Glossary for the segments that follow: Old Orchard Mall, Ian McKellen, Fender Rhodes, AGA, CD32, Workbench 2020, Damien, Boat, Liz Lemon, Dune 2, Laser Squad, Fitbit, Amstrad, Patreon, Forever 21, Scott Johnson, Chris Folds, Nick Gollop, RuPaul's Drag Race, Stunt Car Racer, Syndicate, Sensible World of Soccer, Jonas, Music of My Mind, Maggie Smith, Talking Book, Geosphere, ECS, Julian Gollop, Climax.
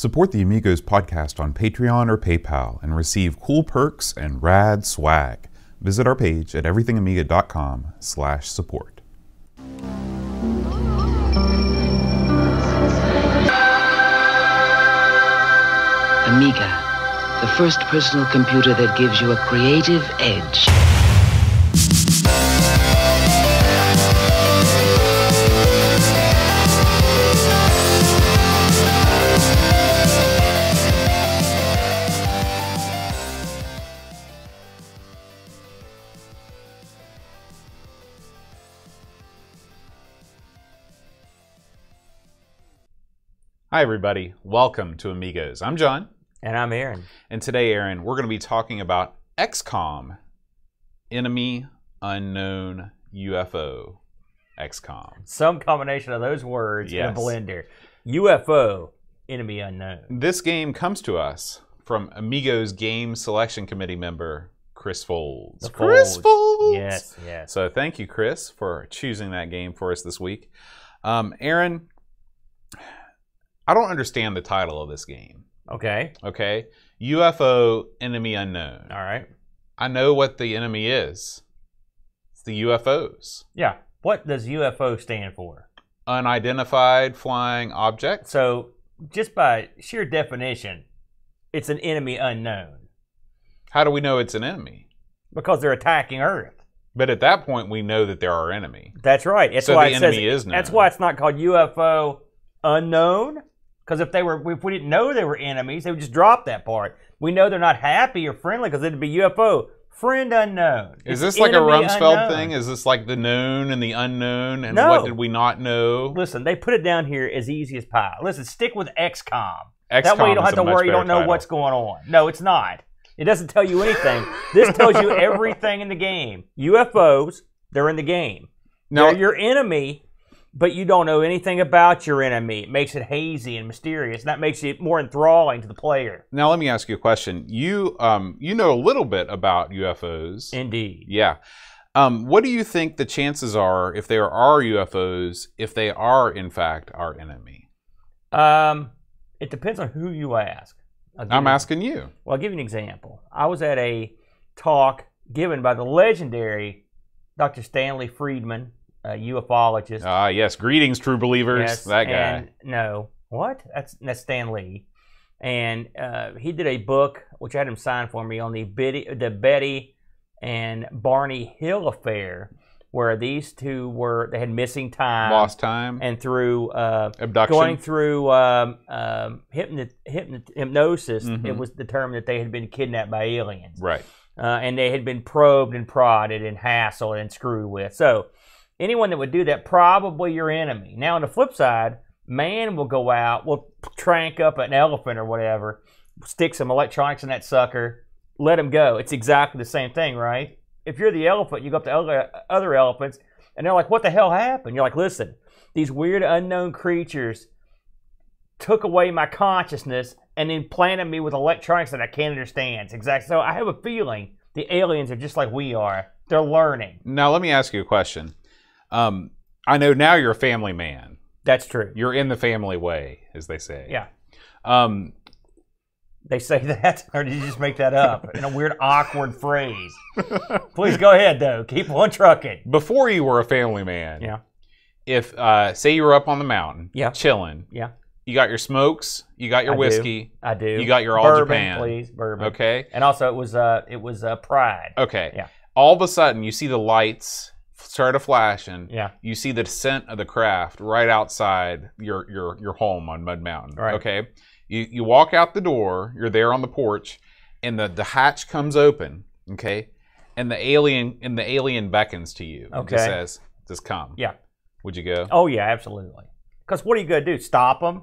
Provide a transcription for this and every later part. Support the Amigos podcast on Patreon or PayPal and receive cool perks and rad swag. Visit our page at everythingamiga.com/support. Amiga, the first personal computer that gives you a creative edge. Hi everybody, welcome to Amigos. I'm John. And I'm Aaron. And today, Aaron, we're going to be talking about XCOM, Enemy Unknown UFO, XCOM. Some combination of those words in a blender. UFO, Enemy Unknown. This game comes to us from Amigos Game Selection Committee member, Chris Folds. Chris Folds! Yes, yes. So thank you, Chris, for choosing that game for us this week. Aaron, I don't understand the title of this game. Okay. Okay. UFO Enemy Unknown. All right. I know what the enemy is. It's the UFOs. Yeah. What does UFO stand for? Unidentified Flying Object. So, just by sheer definition, it's an enemy unknown. How do we know it's an enemy? Because they're attacking Earth. But at that point, we know that they're our enemy. That's right. That's so why the enemy is known. That's why it's not called UFO Unknown. Because if we didn't know they were enemies, they would just drop that part. We know they're not happy or friendly because it'd be UFO, friend unknown. Is this like a Rumsfeld thing? Is this like the known and the unknown and what did we not know? Listen, they put it down here as easy as pie. Listen, stick with XCOM. That way you don't have to worry, you don't know what's going on. No, it's not. It doesn't tell you anything. This tells you everything in the game. UFOs, they're in the game. They're your enemy. But you don't know anything about your enemy. It makes it hazy and mysterious, and that makes it more enthralling to the player. Now, let me ask you a question. You know a little bit about UFOs. Indeed. Yeah. What do you think the chances are, if there are UFOs, if they are, in fact, our enemy? It depends on who you ask. I'm asking you. Well, I'll give you an example. I was at a talk given by the legendary Dr. Stanley Friedman, a ufologist. Ah, yes. Greetings, true believers. Yes, that guy. And, no. What? That's Stan Lee. And he did a book, which I had him sign for me, on the Betty and Barney Hill affair, where these two they had missing time. Lost time. And through abduction. Going through hypnosis, it was determined that they had been kidnapped by aliens. Right. And they had been probed and prodded and hassled and screwed with. So, anyone that would do that, probably your enemy. Now, on the flip side, man will go out, will trank up an elephant or whatever, stick some electronics in that sucker, let him go. It's exactly the same thing, right? If you're the elephant, you go up to other elephants, and they're like, what the hell happened? You're like, listen, these weird unknown creatures took away my consciousness and implanted me with electronics that I can't understand. It's exactly. So I have a feeling the aliens are just like we are. They're learning. Now, let me ask you a question. I know now you're a family man. That's true. You're in the family way, as they say. Yeah. They say that, or did you just make that up in a weird, awkward phrase? Please go ahead, though. Keep on trucking. Before you were a family man, yeah. If say you were up on the mountain, yeah, chilling, yeah, you got your smokes, you got your whiskey, I do. You got your all bourbon, Japan, please, bourbon. Okay. And also, it was Pride. Okay. Yeah. All of a sudden, you see the lights started flashing. Yeah. You see the descent of the craft right outside your home on Mud Mountain. Right. Okay. You walk out the door. You're there on the porch, and the hatch comes open. Okay. And the alien beckons to you. Okay. And says, "Just come." Yeah. Would you go? Oh yeah, absolutely. Because what are you gonna do? Stop them?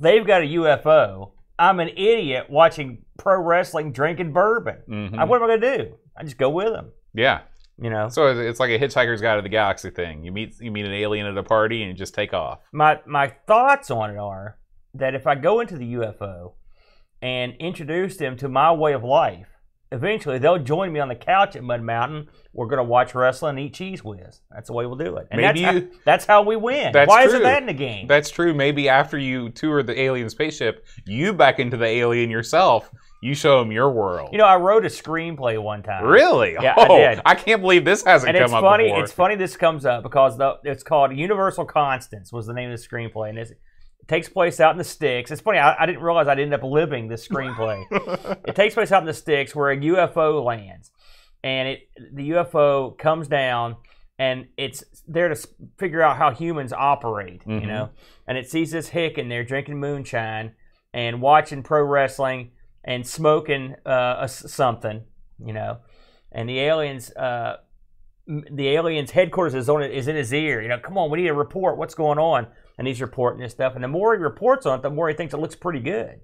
They've got a UFO. I'm an idiot watching pro wrestling, drinking bourbon. Mm-hmm. What am I gonna do? I just go with them. Yeah. You know, so it's like a Hitchhiker's Guide to the Galaxy thing. You meet an alien at a party and you just take off. My thoughts on it are that if I go into the UFO and introduce them to my way of life, eventually they'll join me on the couch at Mud Mountain. We're going to watch wrestling and eat cheese whiz. That's the way we'll do it. And maybe that's how we win. Why isn't that in the game? That's true. Maybe after you tour the alien spaceship, you back into the alien yourself. You show them your world. You know, I wrote a screenplay one time. Really? Yeah, oh, I did. I can't believe this hasn't come up before. It's funny this comes up because it's called Universal Constants was the name of the screenplay. And it's, it takes place out in the sticks. It's funny, I didn't realize I'd end up living this screenplay. It takes place out in the sticks where a UFO lands. And the UFO comes down, and it's there to figure out how humans operate, you know. And it sees this hick in there drinking moonshine and watching pro wrestling and smoking something, you know, and the aliens' headquarters is in his ear. You know, come on, we need a report. What's going on? And he's reporting this stuff. And the more he reports on it, the more he thinks it looks pretty good.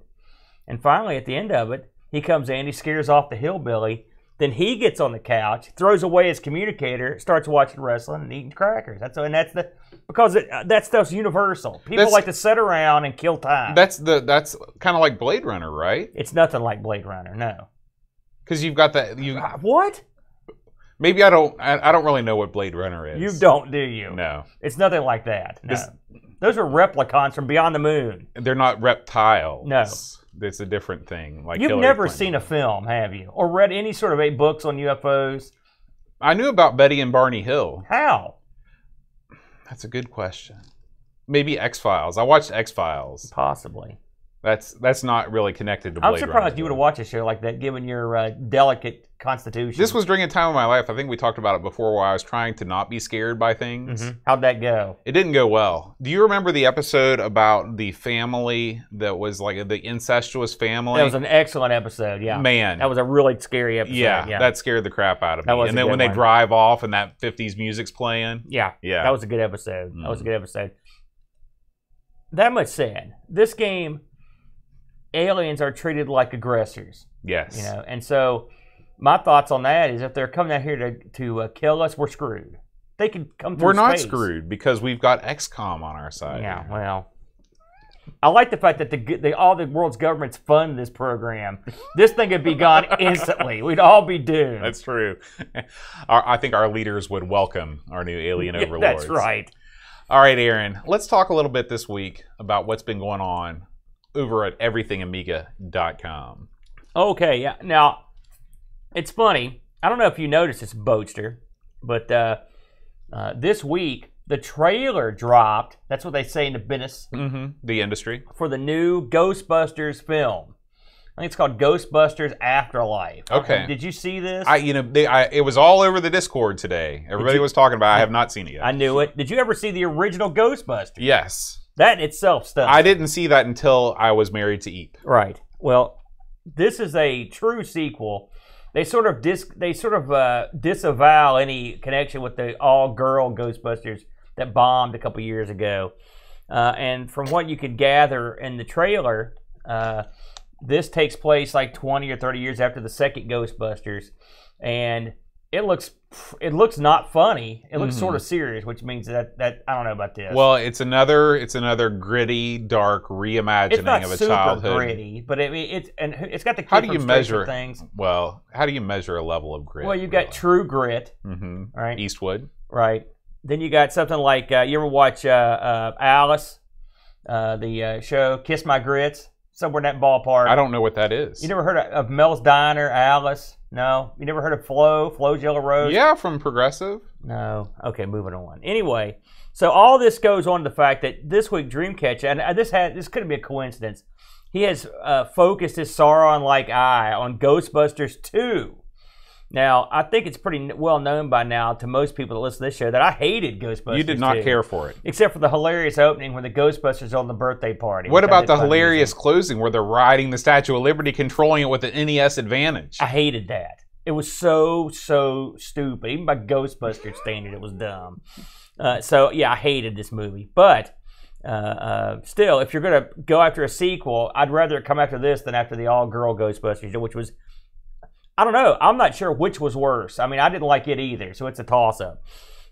And finally, at the end of it, he comes in, he scares off the hillbilly. Then he gets on the couch, throws away his communicator, starts watching wrestling and eating crackers. That stuff's universal. People like to sit around and kill time. That's kind of like Blade Runner, right? It's nothing like Blade Runner, no. Because you've got that what? Maybe I don't really know what Blade Runner is. You don't, do you? No. It's nothing like that. No. Those are replicants from beyond the moon. They're not reptiles. No. It's a different thing. Like you've never seen a film, have you? Or read any sort of books on UFOs? I knew about Betty and Barney Hill. How? That's a good question. Maybe X-Files. I watched X-Files. Possibly. That's not really connected to Blade Runner. I'm surprised you would have watched a show like that given your delicate constitution. This was during a time in my life, I think we talked about it before, where I was trying to not be scared by things. How'd that go? It didn't go well. Do you remember the episode about the family that was like the incestuous family? That was an excellent episode, yeah. Man. That was a really scary episode. Yeah, that scared the crap out of me. And then when they drive off and that 50s music's playing. Yeah, that was a good episode. That was a good episode. That much said, this game, aliens are treated like aggressors. Yes. You know, and so my thoughts on that is if they're coming out here to kill us, we're screwed. They can come through space. We're not screwed because we've got XCOM on our side. Yeah, well. I like the fact that all the world's governments fund this program. This thing would be gone instantly. We'd all be doomed. That's true. I think our leaders would welcome our new alien overlords. That's right. All right, Aaron. Let's talk a little bit this week about what's been going on over at everythingamiga.com. Okay, yeah. Now, it's funny. I don't know if you noticed this, Boatster, but this week, the trailer dropped. That's what they say in the business. The industry. For the new Ghostbusters film. I think it's called Ghostbusters Afterlife. Okay. Did you see this? It was all over the Discord today. Everybody was talking about it. I have not seen it yet. I knew it. Did you ever see the original Ghostbusters? Yes. That itself stuff. I didn't see that until I was married to Eat. Right. Well, this is a true sequel. They sort of disavow any connection with the all-girl Ghostbusters that bombed a couple years ago. And from what you could gather in the trailer, this takes place like 20 or 30 years after the second Ghostbusters, and it looks not funny. It looks sort of serious, which means that I don't know about this. Well, it's another gritty, dark reimagining of a childhood. It's not super gritty, but I mean it's got the kid from Stranger Things. Well, how do you measure a level of grit? Well, you've got True Grit, right? Eastwood, right? Then you got something like you ever watch Alice, the show Kiss My Grits? Somewhere in that ballpark. I don't know what that is. You never heard of Mel's Diner, Alice? No. You never heard of Flo Jella Rose? Yeah, from Progressive. No. Okay, moving on. Anyway, so all this goes on to the fact that this week Dreamcatcher, and this couldn't be a coincidence, he has focused his Sauron-like eye on Ghostbusters 2. Now, I think it's pretty well known by now to most people that listen to this show that I hated Ghostbusters. You did not care for it. Except for the hilarious opening where the Ghostbusters are on the birthday party. What about the hilarious closing where they're riding the Statue of Liberty, controlling it with an NES Advantage? I hated that. It was so, so stupid. Even by Ghostbusters standard, it was dumb. So, yeah, I hated this movie. But still, if you're going to go after a sequel, I'd rather it come after this than after the all-girl Ghostbusters, which was... I don't know. I'm not sure which was worse. I mean, I didn't like it either, so it's a toss-up.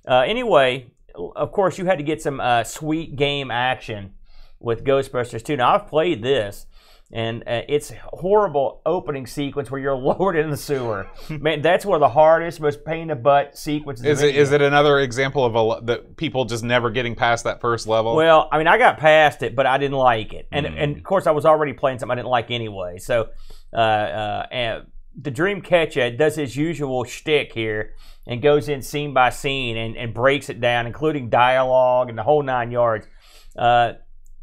Anyway, of course, you had to get some sweet game action with Ghostbusters 2. Now, I've played this, and it's horrible opening sequence where you're lowered in the sewer. Man, that's one of the hardest, most pain in the butt sequences. Is it another example of that people just never getting past that first level? Well, I mean, I got past it, but I didn't like it, and of course I was already playing something I didn't like anyway. So, and the Dreamcatcher does his usual shtick here and goes in scene by scene and breaks it down, including dialogue and the whole 9 yards.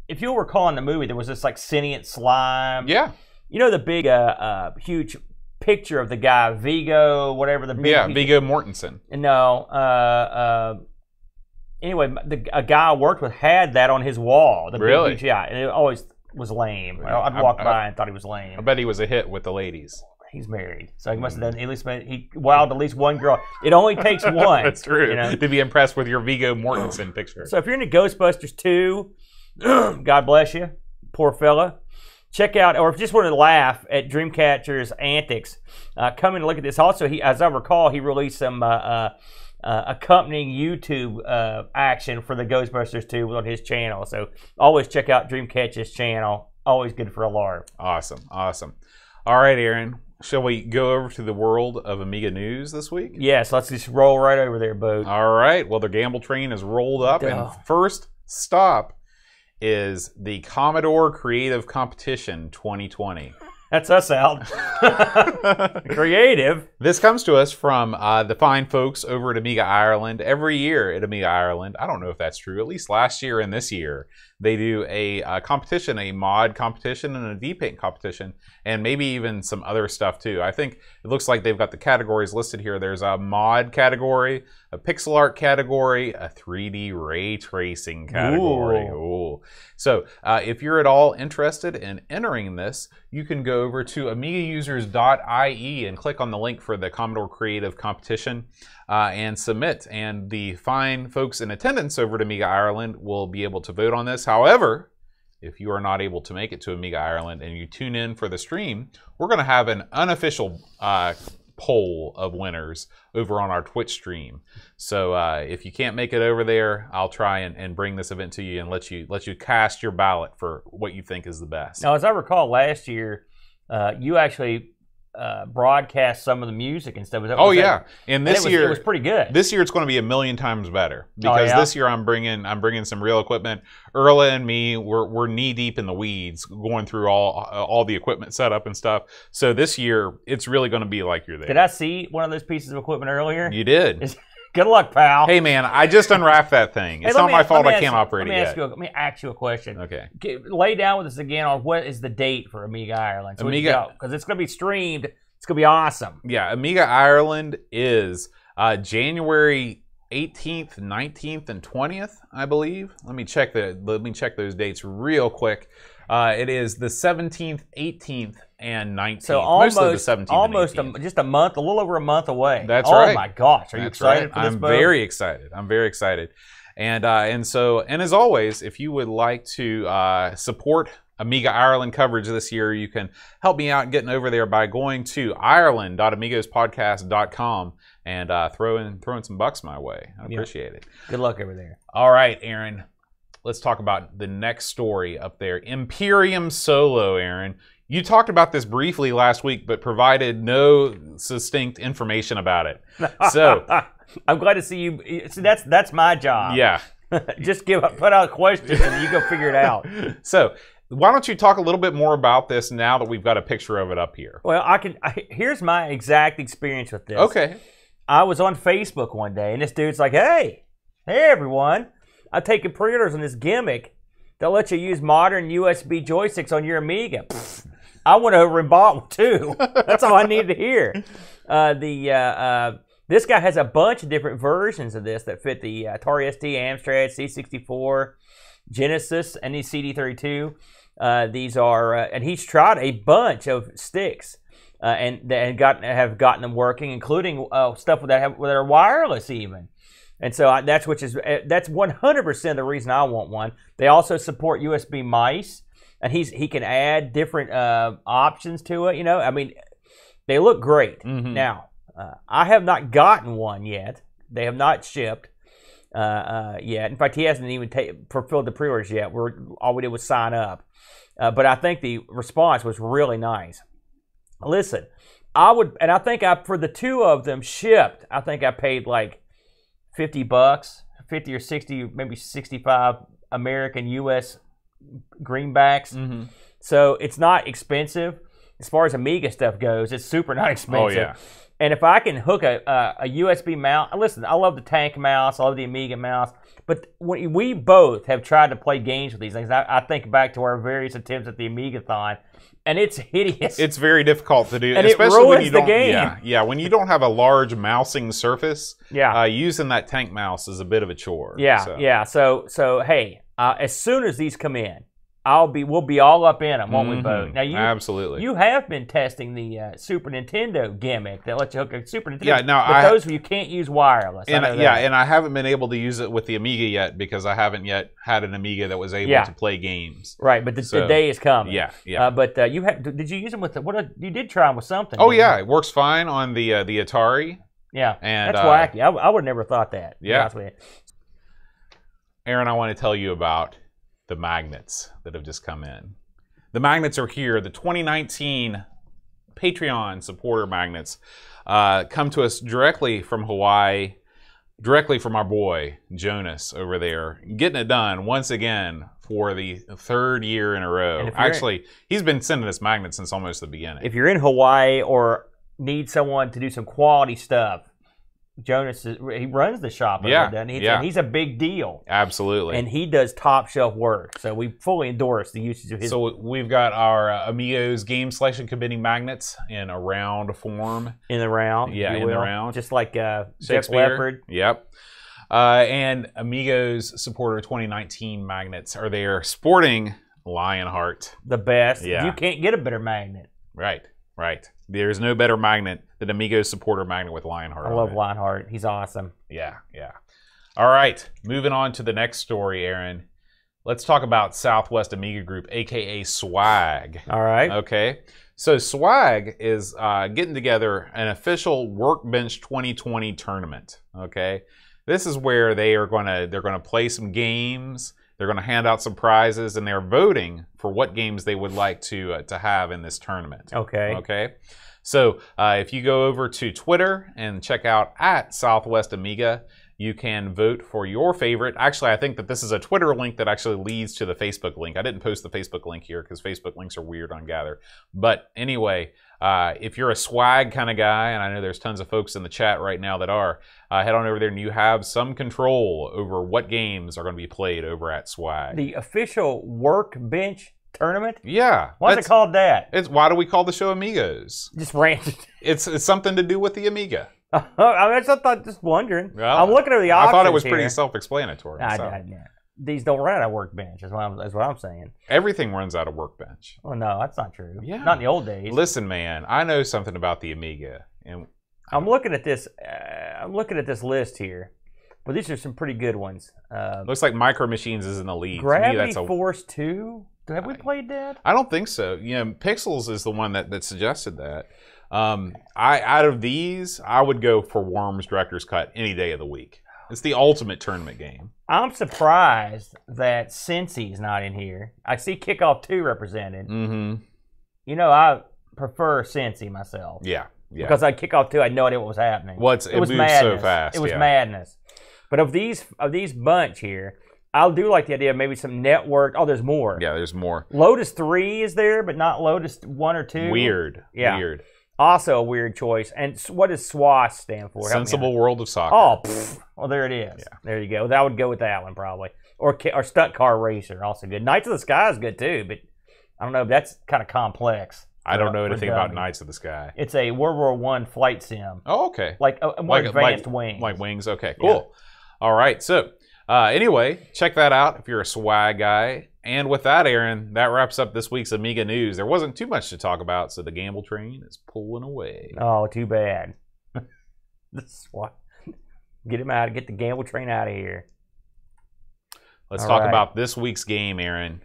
If you'll recall in the movie, there was this like sentient slime. Yeah. You know the big, huge picture of the guy, Vigo, whatever the big... Yeah, Vigo Mortensen. No. Anyway, a guy I worked with had that on his wall. The really? Big, yeah, and it always was lame. Yeah. I'd walk by and thought he was lame. I bet he was a hit with the ladies. He's married, so he must have done he wowed at least one girl. It only takes one. That's true. You know? To be impressed with your Viggo Mortensen picture. So if you're into Ghostbusters 2, God bless you, poor fella. Check out, or if you just want to laugh at Dreamcatcher's antics, come and look at this. Also, he, as I recall, he released some accompanying YouTube action for the Ghostbusters 2 on his channel. So always check out Dreamcatcher's channel. Always good for a lark. Awesome, awesome. All right, Aaron. Shall we go over to the world of Amiga news this week? Yes, let's just roll right over there, Boat. All right. Well, the gamble train is rolled up, and first stop is the Commodore Creative Competition 2020. That's us out. Creative. This comes to us from the fine folks over at Amiga Ireland. Every year at Amiga Ireland, I don't know if that's true, at least last year and this year, they do a competition, a mod competition and a depaint competition, and maybe even some other stuff too. I think it looks like they've got the categories listed here. There's a mod category, a pixel art category, a 3D ray tracing category. Ooh. Ooh. So if you're at all interested in entering this, you can go over to AmigaUsers.ie and click on the link for the Commodore Creative Competition and submit. And the fine folks in attendance over at Amiga Ireland will be able to vote on this. However, if you are not able to make it to Amiga Ireland and you tune in for the stream, we're going to have an unofficial poll of winners over on our Twitch stream. So if you can't make it over there, I'll try and bring this event to you and let you cast your ballot for what you think is the best. Now, as I recall, last year you actually broadcast some of the music and stuff. Oh yeah, and this year it was pretty good. This year it's going to be a million times better because this year I'm bringing some real equipment. Erla and me, we're knee deep in the weeds, going through all the equipment setup and stuff. So this year it's really going to be like you're there. Did I see one of those pieces of equipment earlier? You did. Good luck, pal. Hey man, I just unwrapped that thing. It's not my fault I can't operate it yet. Let me ask you a question. Okay. Lay down with us again on what is the date for Amiga Ireland? So Amiga, because it's going to be streamed. It's going to be awesome. Yeah, Amiga Ireland is January 18th, 19th, and 20th, I believe. Let me check those dates real quick. It is the 17th, 18th, and 19th. So almost, mostly the 17th, almost and 18th. Just a month, a little over a month away. That's right. Oh my gosh, are you excited for this, Bo? I'm very excited. I'm very excited. And so, and as always, if you would like to support Amiga Ireland coverage this year, you can help me out getting over there by going to ireland.amigospodcast.com and throwing some bucks my way. I appreciate it. Good luck over there. All right, Aaron. Let's talk about the next story up there. Imperium Solo, Aaron. You talked about this briefly last week, but provided no succinct information about it. So I'm glad to see you. See, that's my job. Yeah. Just give up, put out questions, and you go figure it out. So why don't you talk a little bit more about this now that we've got a picture of it up here? Well, here's my exact experience with this. Okay. I was on Facebook one day, and this dude's like, hey everyone. I've taken pre-orders on this gimmick that lets you use modern USB joysticks on your Amiga. Pfft, I went over and bought one too. That's all I needed to hear. This guy has a bunch of different versions of this that fit the Atari ST, Amstrad, C64, Genesis, and the CD32. These are, and he's tried a bunch of sticks and have gotten them working, including stuff that are wireless even. And so that's 100% the reason I want one. They also support USB mice, and he can add different options to it. You know, I mean, they look great. Mm-hmm. Now, I have not gotten one yet. They have not shipped yet. In fact, he hasn't even fulfilled the pre-orders yet. All we did was sign up. But I think the response was really nice. Listen, I would, and I think I, for the two of them shipped, I think I paid like $50, 50 or 60, maybe 65 American US greenbacks. Mm-hmm. So it's not expensive. As far as Amiga stuff goes, it's super not expensive. Oh, yeah. And if I can hook a USB mount, listen, I love the Tank mouse, I love the Amiga mouse, but we both have tried to play games with these things. I think back to our various attempts at the Amigathon, and it's hideous. It's very difficult to do, and especially it ruins when you don't. The game. Yeah, when you don't have a large mousing surface. Yeah, using that Tank mouse is a bit of a chore. Yeah, so. Yeah. So hey, as soon as these come in, we'll be all up in them, won't we, Bo? Now you have been testing the Super Nintendo gimmick that lets you hook a Super Nintendo. Yeah, now those you can't use wireless. And and I haven't been able to use it with the Amiga yet because I haven't yet had an Amiga that was able to play games. Right, but the day is coming. Yeah, yeah. But you did you use them with you did try them with something? Oh yeah, it works fine on the Atari. Yeah, and that's wacky. I would never thought that. Yeah, Aaron, I want to tell you about the magnets that have just come in. The magnets are here. The 2019 Patreon supporter magnets come to us directly from Hawaii, directly from our boy Jonas over there, getting it done once again for the third year in a row. Actually, he's been sending us magnets since almost the beginning. If you're in Hawaii or need someone to do some quality stuff, Jonas, he runs the shop. He's a big deal. Absolutely. And he does top shelf work. So we fully endorse the usage of his. So we've got our Amigos game selection committee magnets in a round form. In the round. Yeah, in the round. Just like Jeff Leppard. Yep. And Amigos supporter 2019 magnets are there sporting Lionheart. The best. Yeah. You can't get a better magnet. Right, right. There's no better magnet than Amigos supporter magnet with Lionheart. I love Lionheart. He's awesome. Yeah, yeah. All right, moving on to the next story, Aaron. Let's talk about Southwest Amiga Group, a.k.a. SWAG. All right. Okay. So SWAG is getting together an official Workbench 2020 tournament, okay? This is where they're going to play some games. They're going to hand out some prizes, and they're voting for what games they would like to have in this tournament. Okay. Okay. So if you go over to Twitter and check out @SouthwestAmiga, you can vote for your favorite. Actually, I think that this is a Twitter link that actually leads to the Facebook link. I didn't post the Facebook link here because Facebook links are weird on Gather. But anyway, if you're a swag kind of guy, and I know there's tons of folks in the chat right now that are, head on over there and you have some control over what games are going to be played over at SWAG. The official Workbench tournament? Yeah. Why is it called that? Why do we call the show Amigos? Just random. It's something to do with the Amiga. Just wondering. Well, I'm looking at the options. I thought it was pretty self-explanatory. These don't run out of Workbench, is what I'm saying. Everything runs out of Workbench. Well, no, that's not true. Yeah. Not in the old days. Listen, man, I know something about the Amiga. And I'm looking at this. I'm looking at this list here, but these are some pretty good ones. Looks like Micro Machines is in the lead. Gravity Force 2. Have we played that? I don't think so. You know, Pixels is the one that suggested that. Out of these, I would go for Worms Director's Cut any day of the week. It's the ultimate tournament game. I'm surprised that Cincy's not in here. I see Kickoff 2 represented. Mm-hmm. You know, I prefer Cincy myself. Yeah. Yeah. Because on Kickoff 2, I had no idea what was happening. Well, it was moved so fast. It was madness. But of these bunch here, I do like the idea of maybe some network. Oh, there's more. Yeah, there's more. Lotus 3 is there, but not Lotus 1 or 2. Weird. Yeah. Weird. Also a weird choice. And what does SWOS stand for? Sensible World of Soccer. Oh, pfft. Well, there it is. Yeah. There you go. I would go with that one probably. Or Stunt Car Racer, also good. Knights of the Sky is good too, but I don't know. That's kind of complex. I don't know anything about Knights of the Sky. It's a World War I flight sim. Oh, okay. Like a more advanced Wings. Like Wings. Okay, cool. Yeah. All right. So anyway, check that out if you're a swag guy. And with that, Aaron, that wraps up this week's Amiga News. There wasn't too much to talk about, so the gamble train is pulling away. Oh, too bad. Get the gamble train out of here. Let's talk about this week's game, Aaron.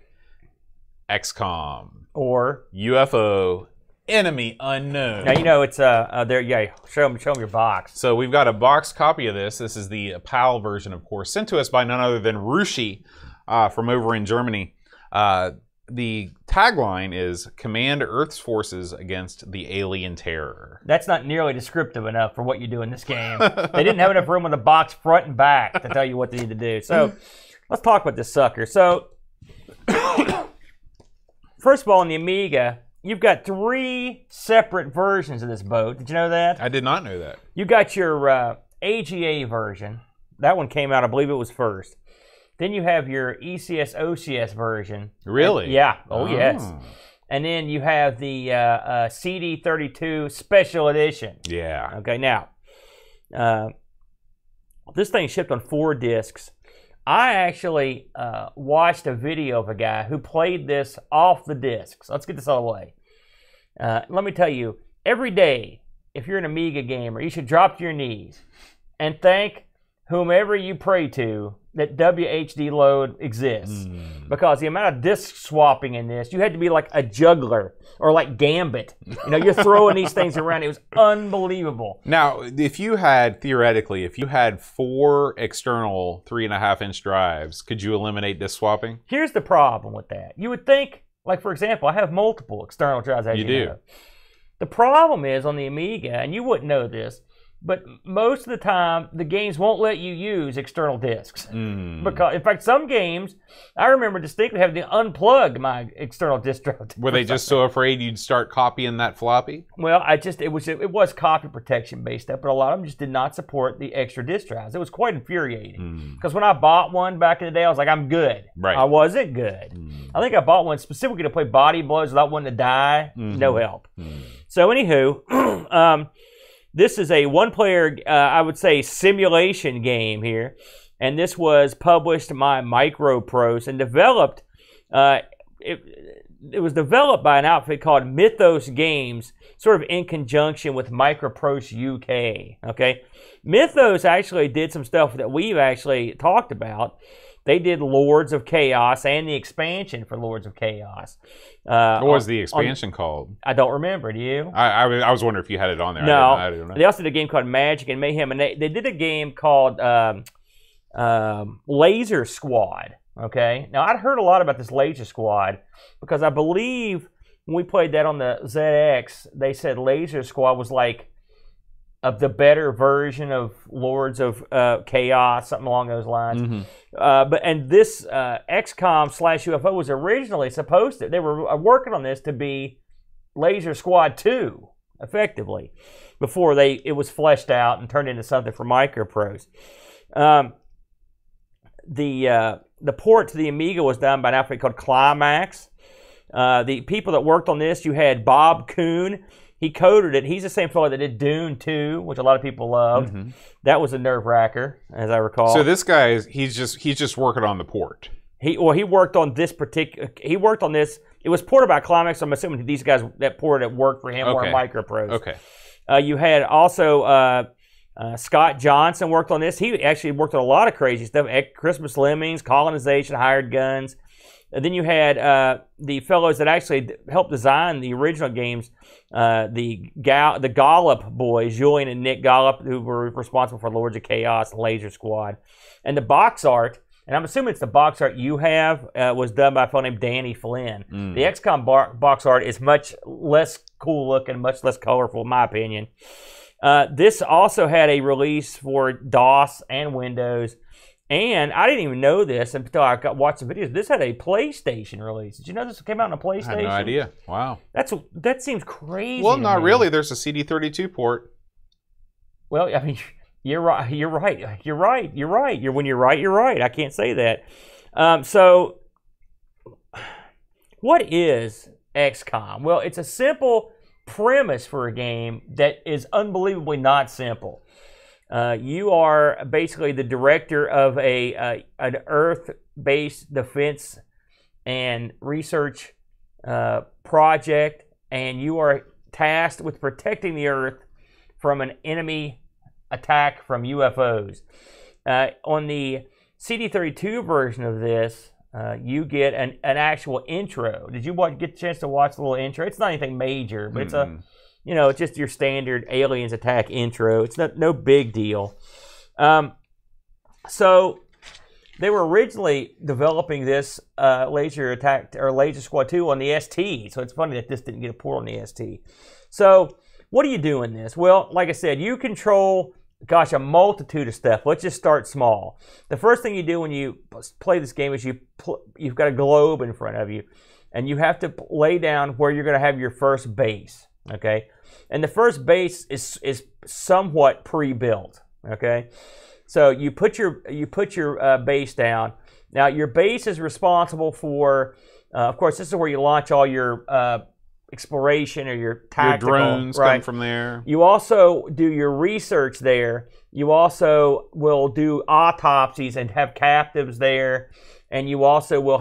XCOM. Or UFO Enemy Unknown. Now, you know, it's there. Yeah, show them your box. So we've got a box copy of this. This is the PAL version, of course, sent to us by none other than Rushi from over in Germany. The tagline is "Command Earth's forces against the alien terror." That's not nearly descriptive enough for what you do in this game. They didn't have enough room on the box front and back to tell you what they need to do. So let's talk about this sucker. So first of all, in the Amiga, you've got three separate versions of this boat. Did you know that? I did not know that. You got your AGA version. That one came out, I believe it was first. Then you have your ECS OCS version. Really? And, yeah. Oh, yes. And then you have the CD32 Special Edition. Yeah. Okay. Now, this thing shipped on 4 discs. I actually watched a video of a guy who played this off the discs. Let's get this out of the way. Let me tell you, every day, if you're an Amiga gamer, you should drop to your knees and thank whomever you pray to that WHD load exists. Because the amount of disc swapping in this, you had to be like a juggler or like Gambit. You know, you're throwing these things around. It was unbelievable. Now, if you had, theoretically, if you had 4 external 3.5-inch drives, could you eliminate disc swapping? Here's the problem with that. You would think, like for example, I have multiple external drives. As you do. Know. The problem is on the Amiga, and you wouldn't know this, but most of the time, the games won't let you use external discs. Because, in fact, some games, I remember distinctly having to unplug my external disc drive. Were they just so afraid you'd start copying that floppy? Well, it was copy protection based up, but a lot of them just did not support the extra disc drives. It was quite infuriating. Because when I bought one back in the day, I was like, I'm good. Right. I wasn't good. I think I bought one specifically to play body blows without wanting to die. No help. So, anywho, this is a one-player, I would say, simulation game here. And this was published by MicroProse and developed, it was developed by an outfit called Mythos Games, sort of in conjunction with MicroProse UK, okay? Mythos actually did some stuff that we've actually talked about. They did Lords of Chaos and the expansion for Lords of Chaos. What was the expansion called? I don't remember. Do you? I was wondering if you had it on there. No. I don't know. They also did a game called Magic and Mayhem, and they did a game called Laser Squad. Okay. Now, I'd heard a lot about this Laser Squad because I believe when we played that on the ZX, they said Laser Squad was like of the better version of Lords of Chaos, something along those lines. And this XCOM/UFO was originally supposed to, they were working on this to be Laser Squad 2, effectively, before it was fleshed out and turned into something for MicroProse. The port to the Amiga was done by an outfit called Climax. The people that worked on this, you had Bob Kuhn. He coded it. He's the same fellow that did Dune 2, which a lot of people loved. That was a nerve wracker, as I recall. So this guy he's just working on the port. He worked on this particular. He worked on this. It was ported by Climax. So I'm assuming these guys that ported it worked for him or MicroProse. Okay. You had also Scott Johnson worked on this. He actually worked on a lot of crazy stuff: Christmas Lemmings, Colonization, Hired Guns. And then you had the fellows that actually helped design the original games, the Gollop boys, Julian and Nick Gollop, who were responsible for Lords of Chaos, Laser Squad. And the box art, and I'm assuming it's the box art you have, was done by a fellow named Danny Flynn. The XCOM box art is much less cool looking, much less colorful, in my opinion. This also had a release for DOS and Windows. And I didn't even know this until I watched the videos. This had a PlayStation release. Did you know this came out on a PlayStation? I had no idea. Wow. That seems crazy. Well, not really. There's a CD32 port. Well, I mean, you're right. You're right. You're right. You're right. When you're right, you're right. I can't say that. So, what is XCOM? Well, it's a simple premise for a game that is unbelievably not simple. You are basically the director of an Earth-based defense and research project, and you are tasked with protecting the Earth from an enemy attack from UFOs. On the CD32 version of this, you get an actual intro. Did you get the chance to watch the little intro? It's not anything major, but it's a... You know, it's just your standard aliens attack intro. It's no big deal. So They were originally developing this Laser Squad 2 on the ST, so it's funny that this didn't get a port on the ST. So what do you do in this? Well, like I said, you control, gosh, a multitude of stuff. Let's just start small. The first thing you do when you play this game is you've got a globe in front of you, and you have to lay down where you're going to have your first base, okay? And the first base is somewhat pre-built, okay? So you put your base down. Now your base is responsible for, of course, this is where you launch all your exploration or your tactical. Your drones come from there. You also do your research there. You also will do autopsies and have captives there, and you also will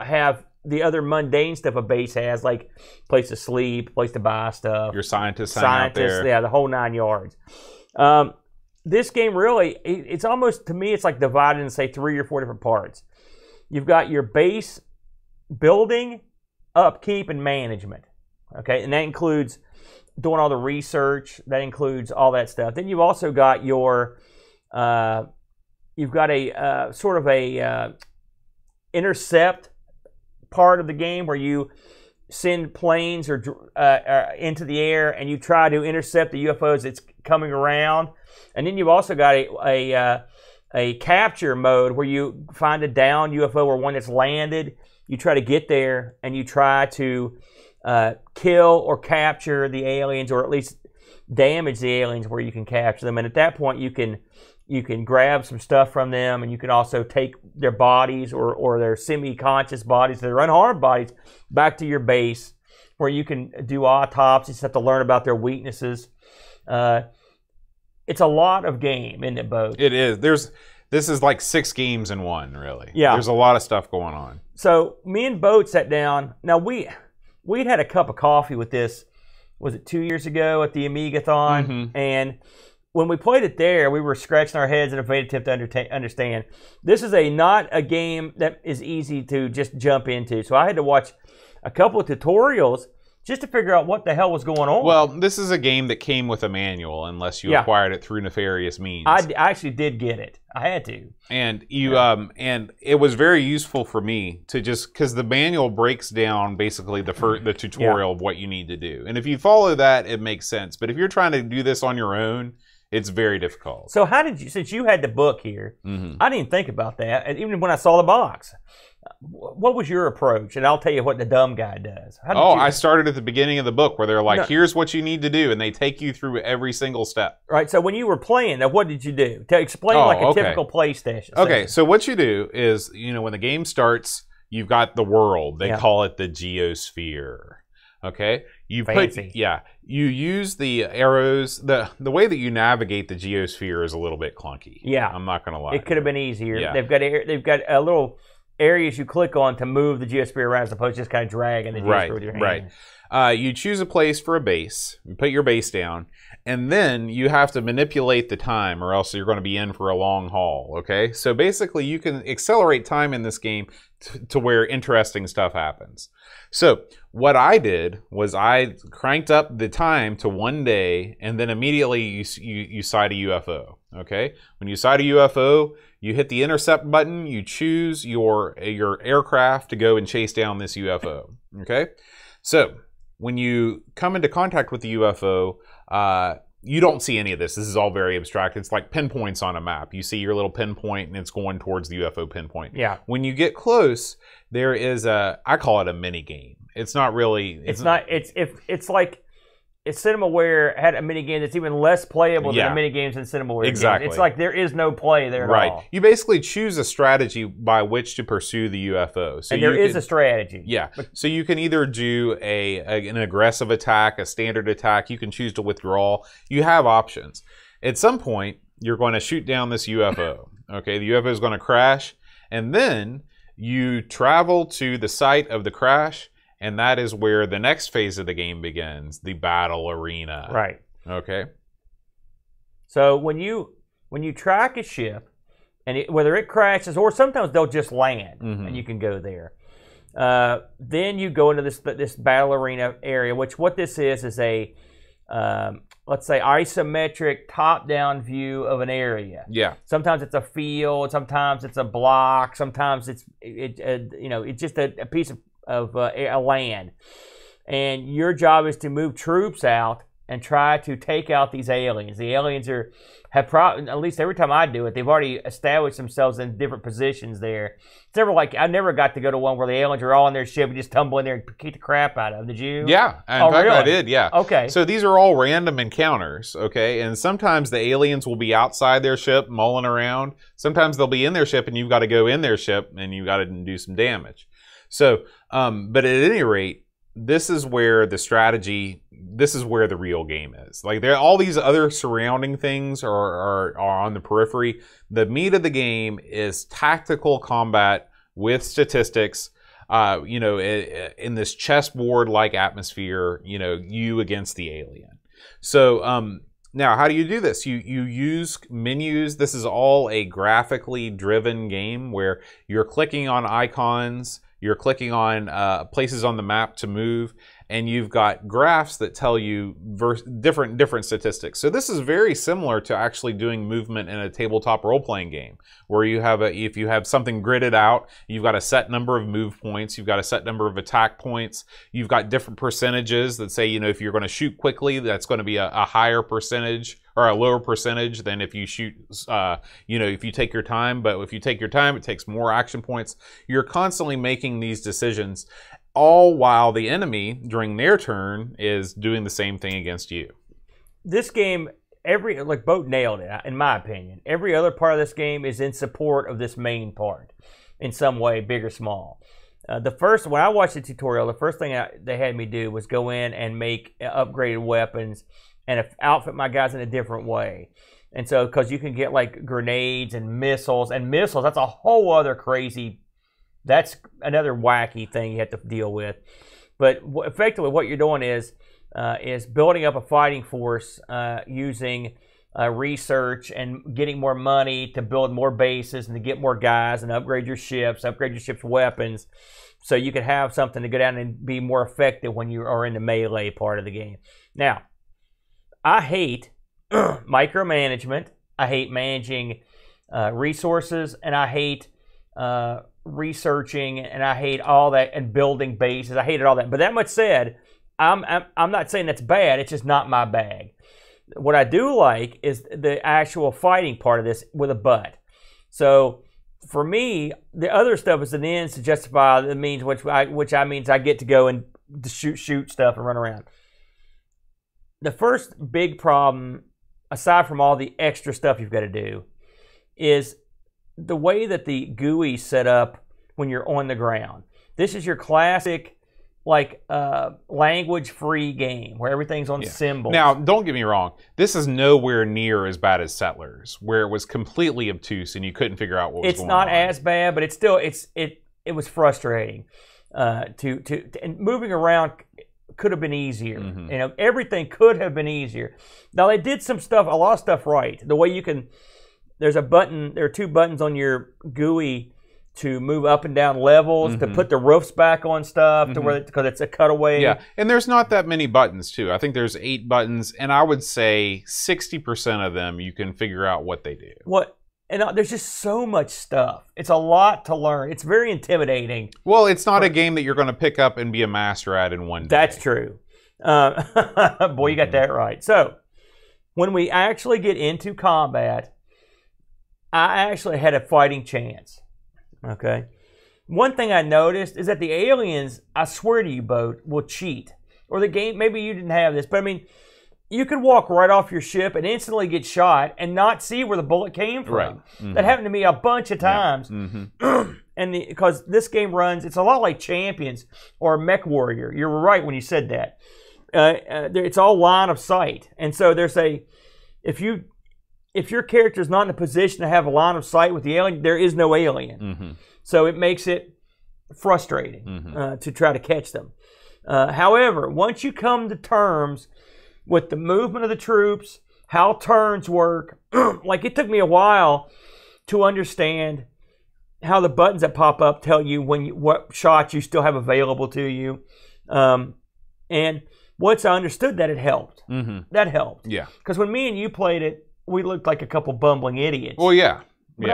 have the other mundane stuff a base has, like place to sleep, place to buy stuff. Your scientists out there. Yeah, the whole 9 yards. This game really, it's almost, to me, it's like divided into, say, 3 or 4 different parts. You've got your base building, upkeep, and management. Okay, and that includes doing all the research. That includes all that stuff. Then you've also got your, you've got a sort of a intercept part of the game where you send planes or into the air and you try to intercept the UFOs that's coming around. And then you've also got a capture mode where you find a downed UFO or one that's landed. You try to get there and you try to kill or capture the aliens, or at least damage the aliens where you can capture them. And at that point, you can grab some stuff from them, and you can also take their bodies or their semi-conscious bodies, their unharmed bodies, back to your base where you can do autopsies, have to learn about their weaknesses. It's a lot of game, isn't it, Bo? It is. This is like 6 games in one, really. Yeah. There's a lot of stuff going on. So me and Bo sat down. Now, we'd had a cup of coffee with this, was it 2 years ago at the Amigathon? Mm-hmm. And when we played it there, we were scratching our heads in a vain attempt to understand. This is not a game that is easy to just jump into. So I had to watch a couple of tutorials just to figure out what the hell was going on. Well, this is a game that came with a manual, unless you acquired it through nefarious means. I actually did get it. I had to. And and it was very useful for me to just, because the manual breaks down basically the tutorial of what you need to do. And if you follow that, it makes sense. But if you're trying to do this on your own, it's very difficult. So how did you, since you had the book here, I didn't think about that. And even when I saw the box, what was your approach? And I'll tell you what the dumb guy does. I started at the beginning of the book where they're like, here's what you need to do. And they take you through every single step. Right. So when you were playing, now what did you do? Explain typical play session. Okay. So what you do is, when the game starts, you've got the world. They call it the Geosphere. Okay. You use the arrows. The way that you navigate the Geosphere is a little bit clunky. Yeah. I'm not going to lie. It could have been easier. Yeah. They've got a little areas you click on to move the Geosphere around as opposed to just kind of dragging the Geosphere with your hand. You choose a place for a base, you put your base down, and then you have to manipulate the time or else you're going to be in for a long haul, okay? So basically you can accelerate time in this game to where interesting stuff happens. So what I did was I cranked up the time to 1 day, and then immediately you sight a UFO, okay? When you sight a UFO, you hit the intercept button, you choose your aircraft to go and chase down this UFO, okay? So when you come into contact with the UFO, you don't see any of this. This is all very abstract. It's like pinpoints on a map. You see your little pinpoint and it's going towards the UFO pinpoint. Yeah. When you get close, there is I call it a mini game. It's not really. It's CinemaWare had a mini game that's even less playable than the mini games in CinemaWare. Exactly. Games. It's like there is no play there at all. You basically choose a strategy by which to pursue the UFO. So a strategy. Yeah. So you can either do an aggressive attack, a standard attack. You can choose to withdraw. You have options. At some point, you're going to shoot down this UFO. Okay. The UFO is going to crash. And then you travel to the site of the crash. And that is where the next phase of the game begins, the battle arena. Right. Okay. So when you track a ship, and whether it crashes or sometimes they'll just land, and you can go there. Then you go into this battle arena area, which what this is a let's say, isometric top-down view of an area. Yeah. Sometimes it's a field, sometimes it's a block, sometimes it's just a piece of land. And your job is to move troops out and try to take out these aliens. The aliens at least every time I do it, they've already established themselves in different positions there. It's never like, I never got to go to one where the aliens are all in their ship and just tumble in there and kick the crap out of them. Did you? Yeah, in fact, really? I did, yeah. Okay. So these are all random encounters, okay? And sometimes the aliens will be outside their ship, mulling around. Sometimes they'll be in their ship and you've got to go in their ship and you've got to do some damage. So, but at any rate, this is where the strategy, this is where the real game is. Like, there, all these other surrounding things are on the periphery. The meat of the game is tactical combat with statistics, you know, in this chessboard-like atmosphere, you know, you against the alien. So now, how do you do this? You use menus. This is all a graphically driven game where you're clicking on icons. You're clicking on places on the map to move, and you've got graphs that tell you different statistics. So this is very similar to actually doing movement in a tabletop role-playing game, where you have if you have something gridded out, you've got a set number of move points, you've got a set number of attack points, you've got different percentages that say, you know, if you're going to shoot quickly, that's going to be a higher percentage or a lower percentage than if you shoot, you know, if you take your time. But if you take your time, it takes more action points. You're constantly making these decisions, all while the enemy, during their turn, is doing the same thing against you. This game, like, Boat nailed it, in my opinion. Every other part of this game is in support of this main part, in some way, big or small. When I watched the tutorial, the first thing they had me do was go in and make upgraded weapons and outfit my guys in a different way. And so, because you can get like grenades and missiles, that's a whole other crazy, that's another wacky thing you have to deal with. But effectively what you're doing is building up a fighting force using research and getting more money to build more bases and to get more guys and upgrade your ship's weapons, so you can have something to go down and be more effective when you are in the melee part of the game. Now, I hate micromanagement. I hate managing resources, and I hate researching, and I hate all that, and building bases. I hated all that. But that much said, I'm not saying that's bad. It's just not my bag. What I do like is the actual fighting part of this with a butt. So for me, the other stuff is an ends to justify the means, which means I get to go and shoot stuff and run around. The first big problem, aside from all the extra stuff you've got to do, is the way that the GUI is set up when you're on the ground. This is your classic, like, language-free game where everything's on symbols. Now, don't get me wrong. This is nowhere near as bad as Settlers, where it was completely obtuse and you couldn't figure out what was going on. It's not as bad, but it's still, it was frustrating and moving around could have been easier. You know, everything could have been easier. Now, they did some stuff, a lot of stuff right. The way you can, there's a button, there are two buttons on your GUI to move up and down levels, to put the roofs back on stuff, to where, because it's a cutaway. Yeah, and there's not that many buttons, too. I think there's 8 buttons, and I would say 60% of them you can figure out what they do. And there's just so much stuff. It's a lot to learn. It's very intimidating. Well, it's not a game that you're going to pick up and be a master at in one day. That's true. Boy, you got that right. So, when we actually get into combat, I actually had a fighting chance. Okay? One thing I noticed is that the aliens, I swear to you, Boat, will cheat. Or the game, maybe you didn't have this, but I mean, you could walk right off your ship and instantly get shot and not see where the bullet came from. Right. That happened to me a bunch of times. And because this game runs, it's a lot like Champions or Mech Warrior. You're right when you said that. It's all line of sight. And so there's a, if your character's not in a position to have a line of sight with the alien, there is no alien. So it makes it frustrating to try to catch them. However, once you come to terms with the movement of the troops, how turns work. Like, it took me a while to understand how the buttons that pop up tell you what shots you still have available to you. And Once I understood that, it helped. Mm-hmm. That helped. Yeah. Because when me and you played it, we looked like a couple bumbling idiots. Well, yeah. Yeah.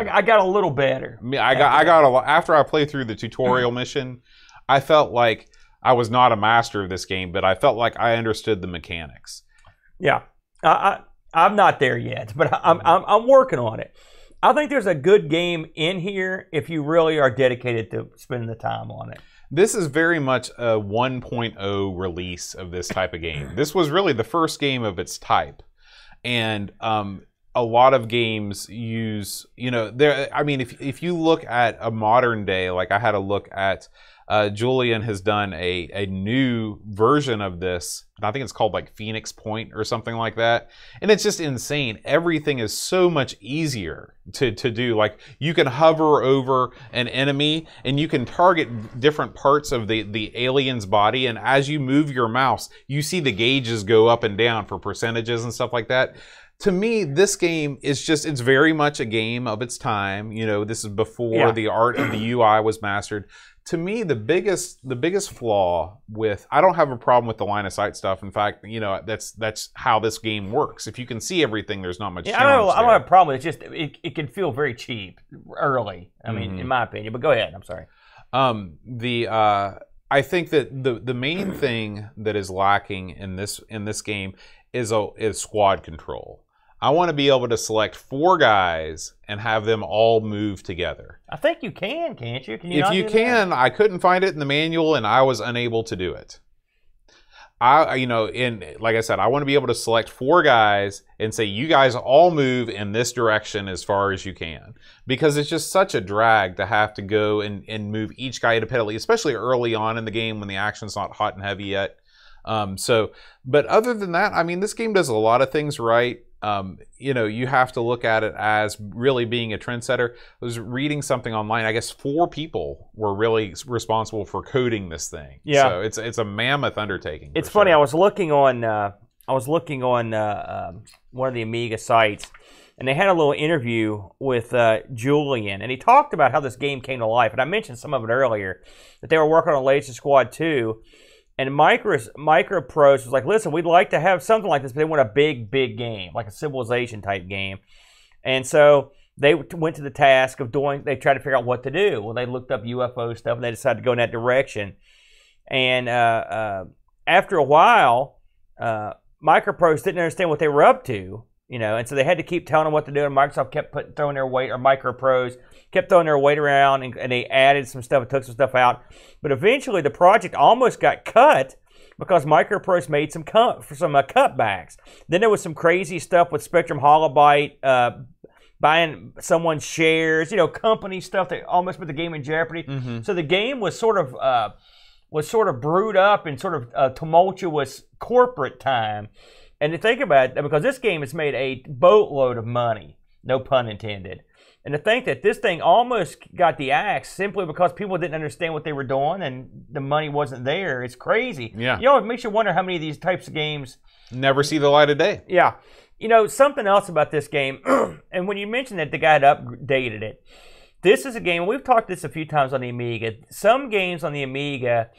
But I got a little better. After I played through the tutorial mission, I felt like I was not a master of this game, but I felt like I understood the mechanics. Yeah. I'm not there yet, but I'm working on it. I think there's a good game in here if you really are dedicated to spending the time on it. This is very much a 1.0 release of this type of game. This was really the first game of its type. And a lot of games use, you know, I mean, if you look at a modern day, like I had a look at, Julian has done a new version of this. I think it's called like Phoenix Point or something like that. And it's just insane. Everything is so much easier to do. Like you can hover over an enemy and you can target different parts of the alien's body. And as you move your mouse, you see the gauges go up and down for percentages and stuff like that. To me, this game is just, it's very much a game of its time. You know, this is before the art of the UI was mastered. To me, the biggest flaw with, I don't have a problem with the line of sight stuff. In fact, you know, that's how this game works. If you can see everything, there's not much challenge. I don't have a problem with it. It's just, it can feel very cheap early. I mean, in my opinion, but go ahead. I'm sorry. I think that the main thing that is lacking in this game is squad control. I want to be able to select 4 guys and have them all move together. I think you can, can't you? Can you? If you can, I couldn't find it in the manual, and I was unable to do it. Like I said, I want to be able to select 4 guys and say, you guys all move in this direction as far as you can. Because it's just such a drag to have to go and move each guy independently, especially early on in the game when the action's not hot and heavy yet. But other than that, I mean, this game does a lot of things right. You know, you have to look at it as really being a trendsetter. I was reading something online. I guess 4 people were really responsible for coding this thing. Yeah. So it's a mammoth undertaking. It's funny. Sure. I was looking on one of the Amiga sites, and they had a little interview with Julian, and he talked about how this game came to life. And I mentioned some of it earlier, that they were working on Laser Squad 2. And MicroProse was like, listen, we'd like to have something like this, but they want a big, big game, like a Civilization type game. And so they went to the task of they tried to figure out what to do. Well, they looked up UFO stuff, and they decided to go in that direction. And after a while, MicroProse didn't understand what they were up to, you know, and so they had to keep telling them what to do, and Microsoft kept throwing their weight, or MicroProse kept throwing their weight around, and they added some stuff and took some stuff out. But eventually, the project almost got cut because MicroProse made some cutbacks. Then there was some crazy stuff with Spectrum Holobyte, buying someone's shares, you know, company stuff that almost put the game in jeopardy. Mm-hmm. So the game was sort of brewed up in sort of a tumultuous corporate time. And to think about it, because this game has made a boatload of money, no pun intended. And to think that this thing almost got the axe simply because people didn't understand what they were doing and the money wasn't there. It's crazy. Yeah. You know, it makes you wonder how many of these types of games never see the light of day. Yeah. You know, something else about this game, and when you mentioned that the guy had updated it, this is a game, we've talked this a few times on the Amiga. Some games on the Amiga,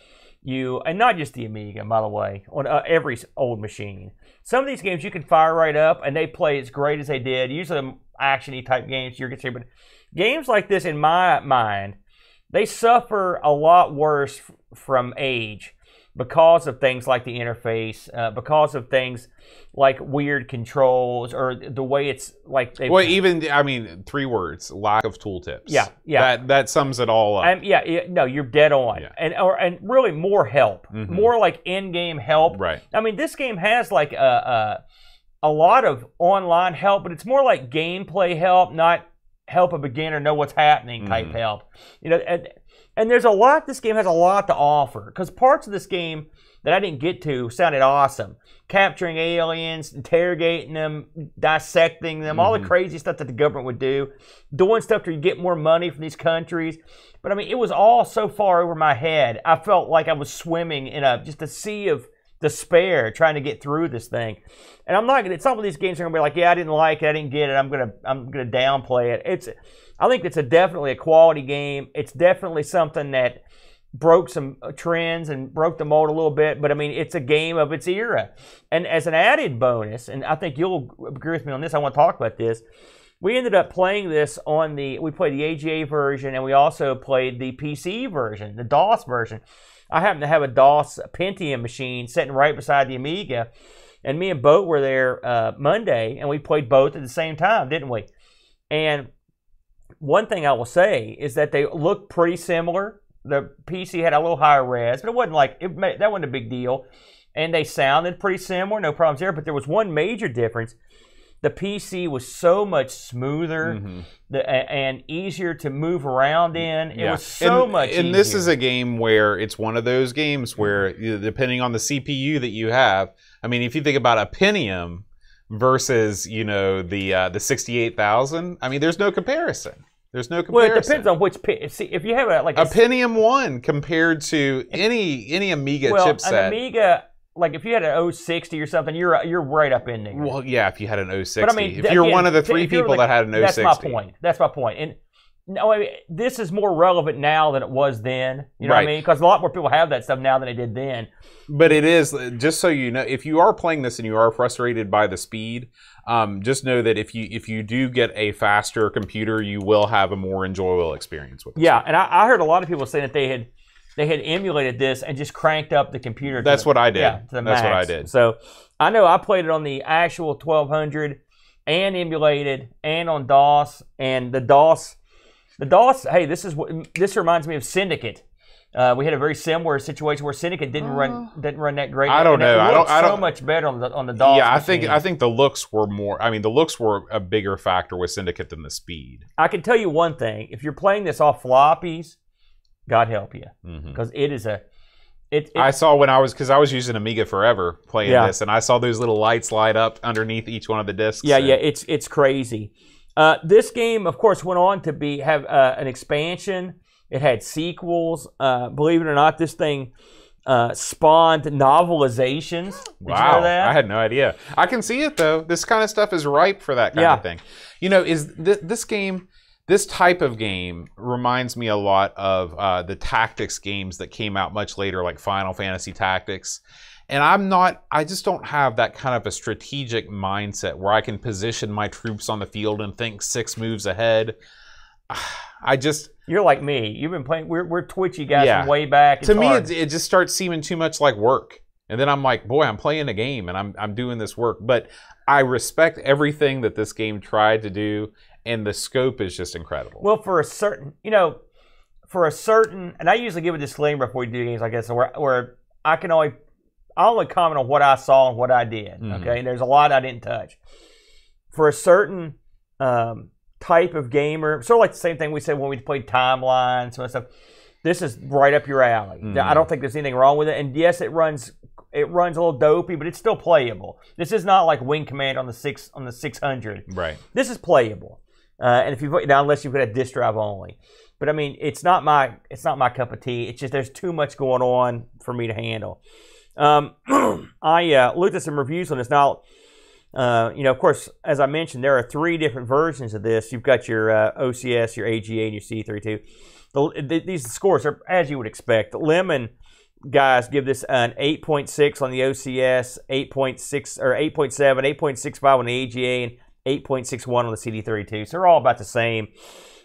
and not just the Amiga, by the way, on every old machine. Some of these games you can fire right up and they play as great as they did. Usually action-y type games you're considering, but games like this, in my mind, they suffer a lot worse from age because of things like the interface, because of things like weird controls or the way it's like. Well, even, I mean, 3 words: lack of tooltips. Yeah, yeah. That sums it all up. No, you're dead on, yeah. and really more help, more like in-game help. Right. I mean, this game has like a lot of online help, but it's more like gameplay help, not help a beginner know what's happening type help. You know, and there's a lot, this game has a lot to offer, because parts of this game that I didn't get to sounded awesome. Capturing aliens, interrogating them, dissecting them, all the crazy stuff that the government would do, doing stuff to get more money from these countries. But I mean, it was all so far over my head. I felt like I was swimming in just a sea of despair trying to get through this thing. And some of these games are gonna be like, yeah, I didn't like it, I didn't get it, I'm gonna downplay it. I think it's definitely a quality game. It's definitely something that broke some trends and broke the mold a little bit, but I mean, it's a game of its era. And as an added bonus, and I think you'll agree with me on this, I want to talk about this, we ended up playing this on the, we played the AGA version, and we also played the PC version, the DOS version. I happen to have a DOS Pentium machine sitting right beside the Amiga, and me and Boat were there Monday, and we played both at the same time, didn't we? And one thing I will say is that they look pretty similar. The PC had a little higher res, but it wasn't like, that wasn't a big deal. And they sounded pretty similar, no problems there, but there was one major difference. The PC was so much smoother and easier to move around in. It was so much easier. And this is a game where it's one of those games where, depending on the CPU that you have, I mean, if you think about a Pentium versus, you know, the 68,000, I mean, there's no comparison. There's no comparison. Well, it depends on which. See, if you have like a Pentium 1 compared to any Amiga chipset. Well, an Amiga, like if you had an 060 or something, you're right up in there. Well, yeah, if you had an 060. But I mean, if you're one of the three people that had an 060. That's my point. That's my point. And no, I mean, this is more relevant now than it was then. You know what I mean? Because a lot more people have that stuff now than they did then. But it is, just so you know, if you are playing this and you are frustrated by the speed, just know that if you do get a faster computer, you will have a more enjoyable experience with it. Yeah, and I heard a lot of people say that they had emulated this and just cranked up the computer. That's what I did. Yeah, to the max. That's what I did. So I know I played it on the actual 1200 and emulated and on DOS, and the DOS. The DOS, hey, this reminds me of Syndicate. We had a very similar situation where Syndicate didn't run that great. I don't know. I don't so much better on the DOS. Yeah, I think the looks were more. I mean, the looks were a bigger factor with Syndicate than the speed. I can tell you one thing: if you're playing this off floppies, God help you, because it is a. I saw when I was using Amiga Forever playing this, and I saw those little lights light up underneath each one of the discs. Yeah, yeah, it's crazy. This game, of course, went on to have an expansion. It had sequels. Believe it or not, this thing spawned novelizations. Did you know that? I had no idea. I can see it, though. This kind of stuff is ripe for that kind of thing. You know, is this game... This type of game reminds me a lot of the tactics games that came out much later, like Final Fantasy Tactics. And I just don't have that kind of a strategic mindset where I can position my troops on the field and think 6 moves ahead. You're like me. You've been playing, we're twitchy guys from way back. To me, it just starts seeming too much like work. And then I'm like, boy, I'm playing a game and I'm doing this work. But I respect everything that this game tried to do, and the scope is just incredible. Well, and I usually give a disclaimer before we do games like this, where I only comment on what I saw and what I did, okay? And there's a lot I didn't touch. For a certain type of gamer, sort of like the same thing we said when we played Timeline, some of that stuff, this is right up your alley. I don't think there's anything wrong with it. And yes, it runs a little dopey, but it's still playable. This is not like Wing Command on the 600. Right. This is playable. And if you now, unless you've got a disk drive only. But I mean, it's not my cup of tea. It's just there's too much going on for me to handle. I looked at some reviews on this. Now, you know, of course, as I mentioned, there are 3 different versions of this. You've got your OCS, your AGA, and your CD32. These scores are, as you would expect. The Lemon guys give this an 8.6 on the OCS, 8.6 or 8.7, 8.65 on the AGA, and 8.61 on the CD32. So they're all about the same.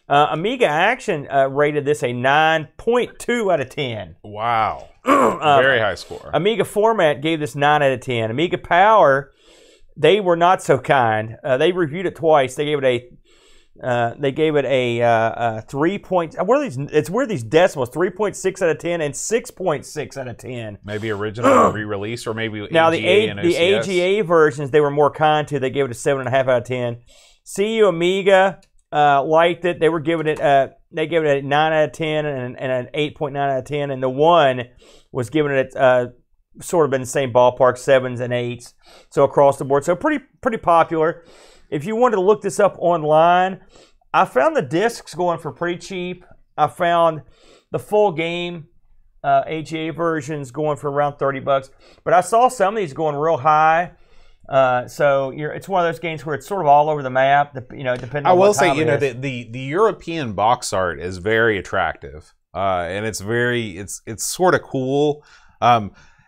Amiga Action rated this a 9.2 out of 10. Wow. Very high score. Amiga Format gave this 9 out of 10. Amiga Power, they were not so kind. They reviewed it twice. They gave it a 3 point. What are these? It's where these decimals. 3.6 out of 10 and 6.6 out of 10. Maybe original or re-release, or maybe now AGA and OCS. The AGA versions they were more kind to. They gave it a 7.5 out of 10. CU Amiga liked it. They were giving it they gave it a 9 out of 10 and an 8.9 out of 10, and the One was giving it sort of in the same ballpark, 7s and 8s, so across the board, so pretty popular. If you wanted to look this up online, I found the discs going for pretty cheap. I found the full game AGA versions going for around $30, but I saw some of these going real high. So it's one of those games where it's sort of all over the map, depending on what time it is. I will say, the European box art is very attractive. and it's very, it's sort of cool.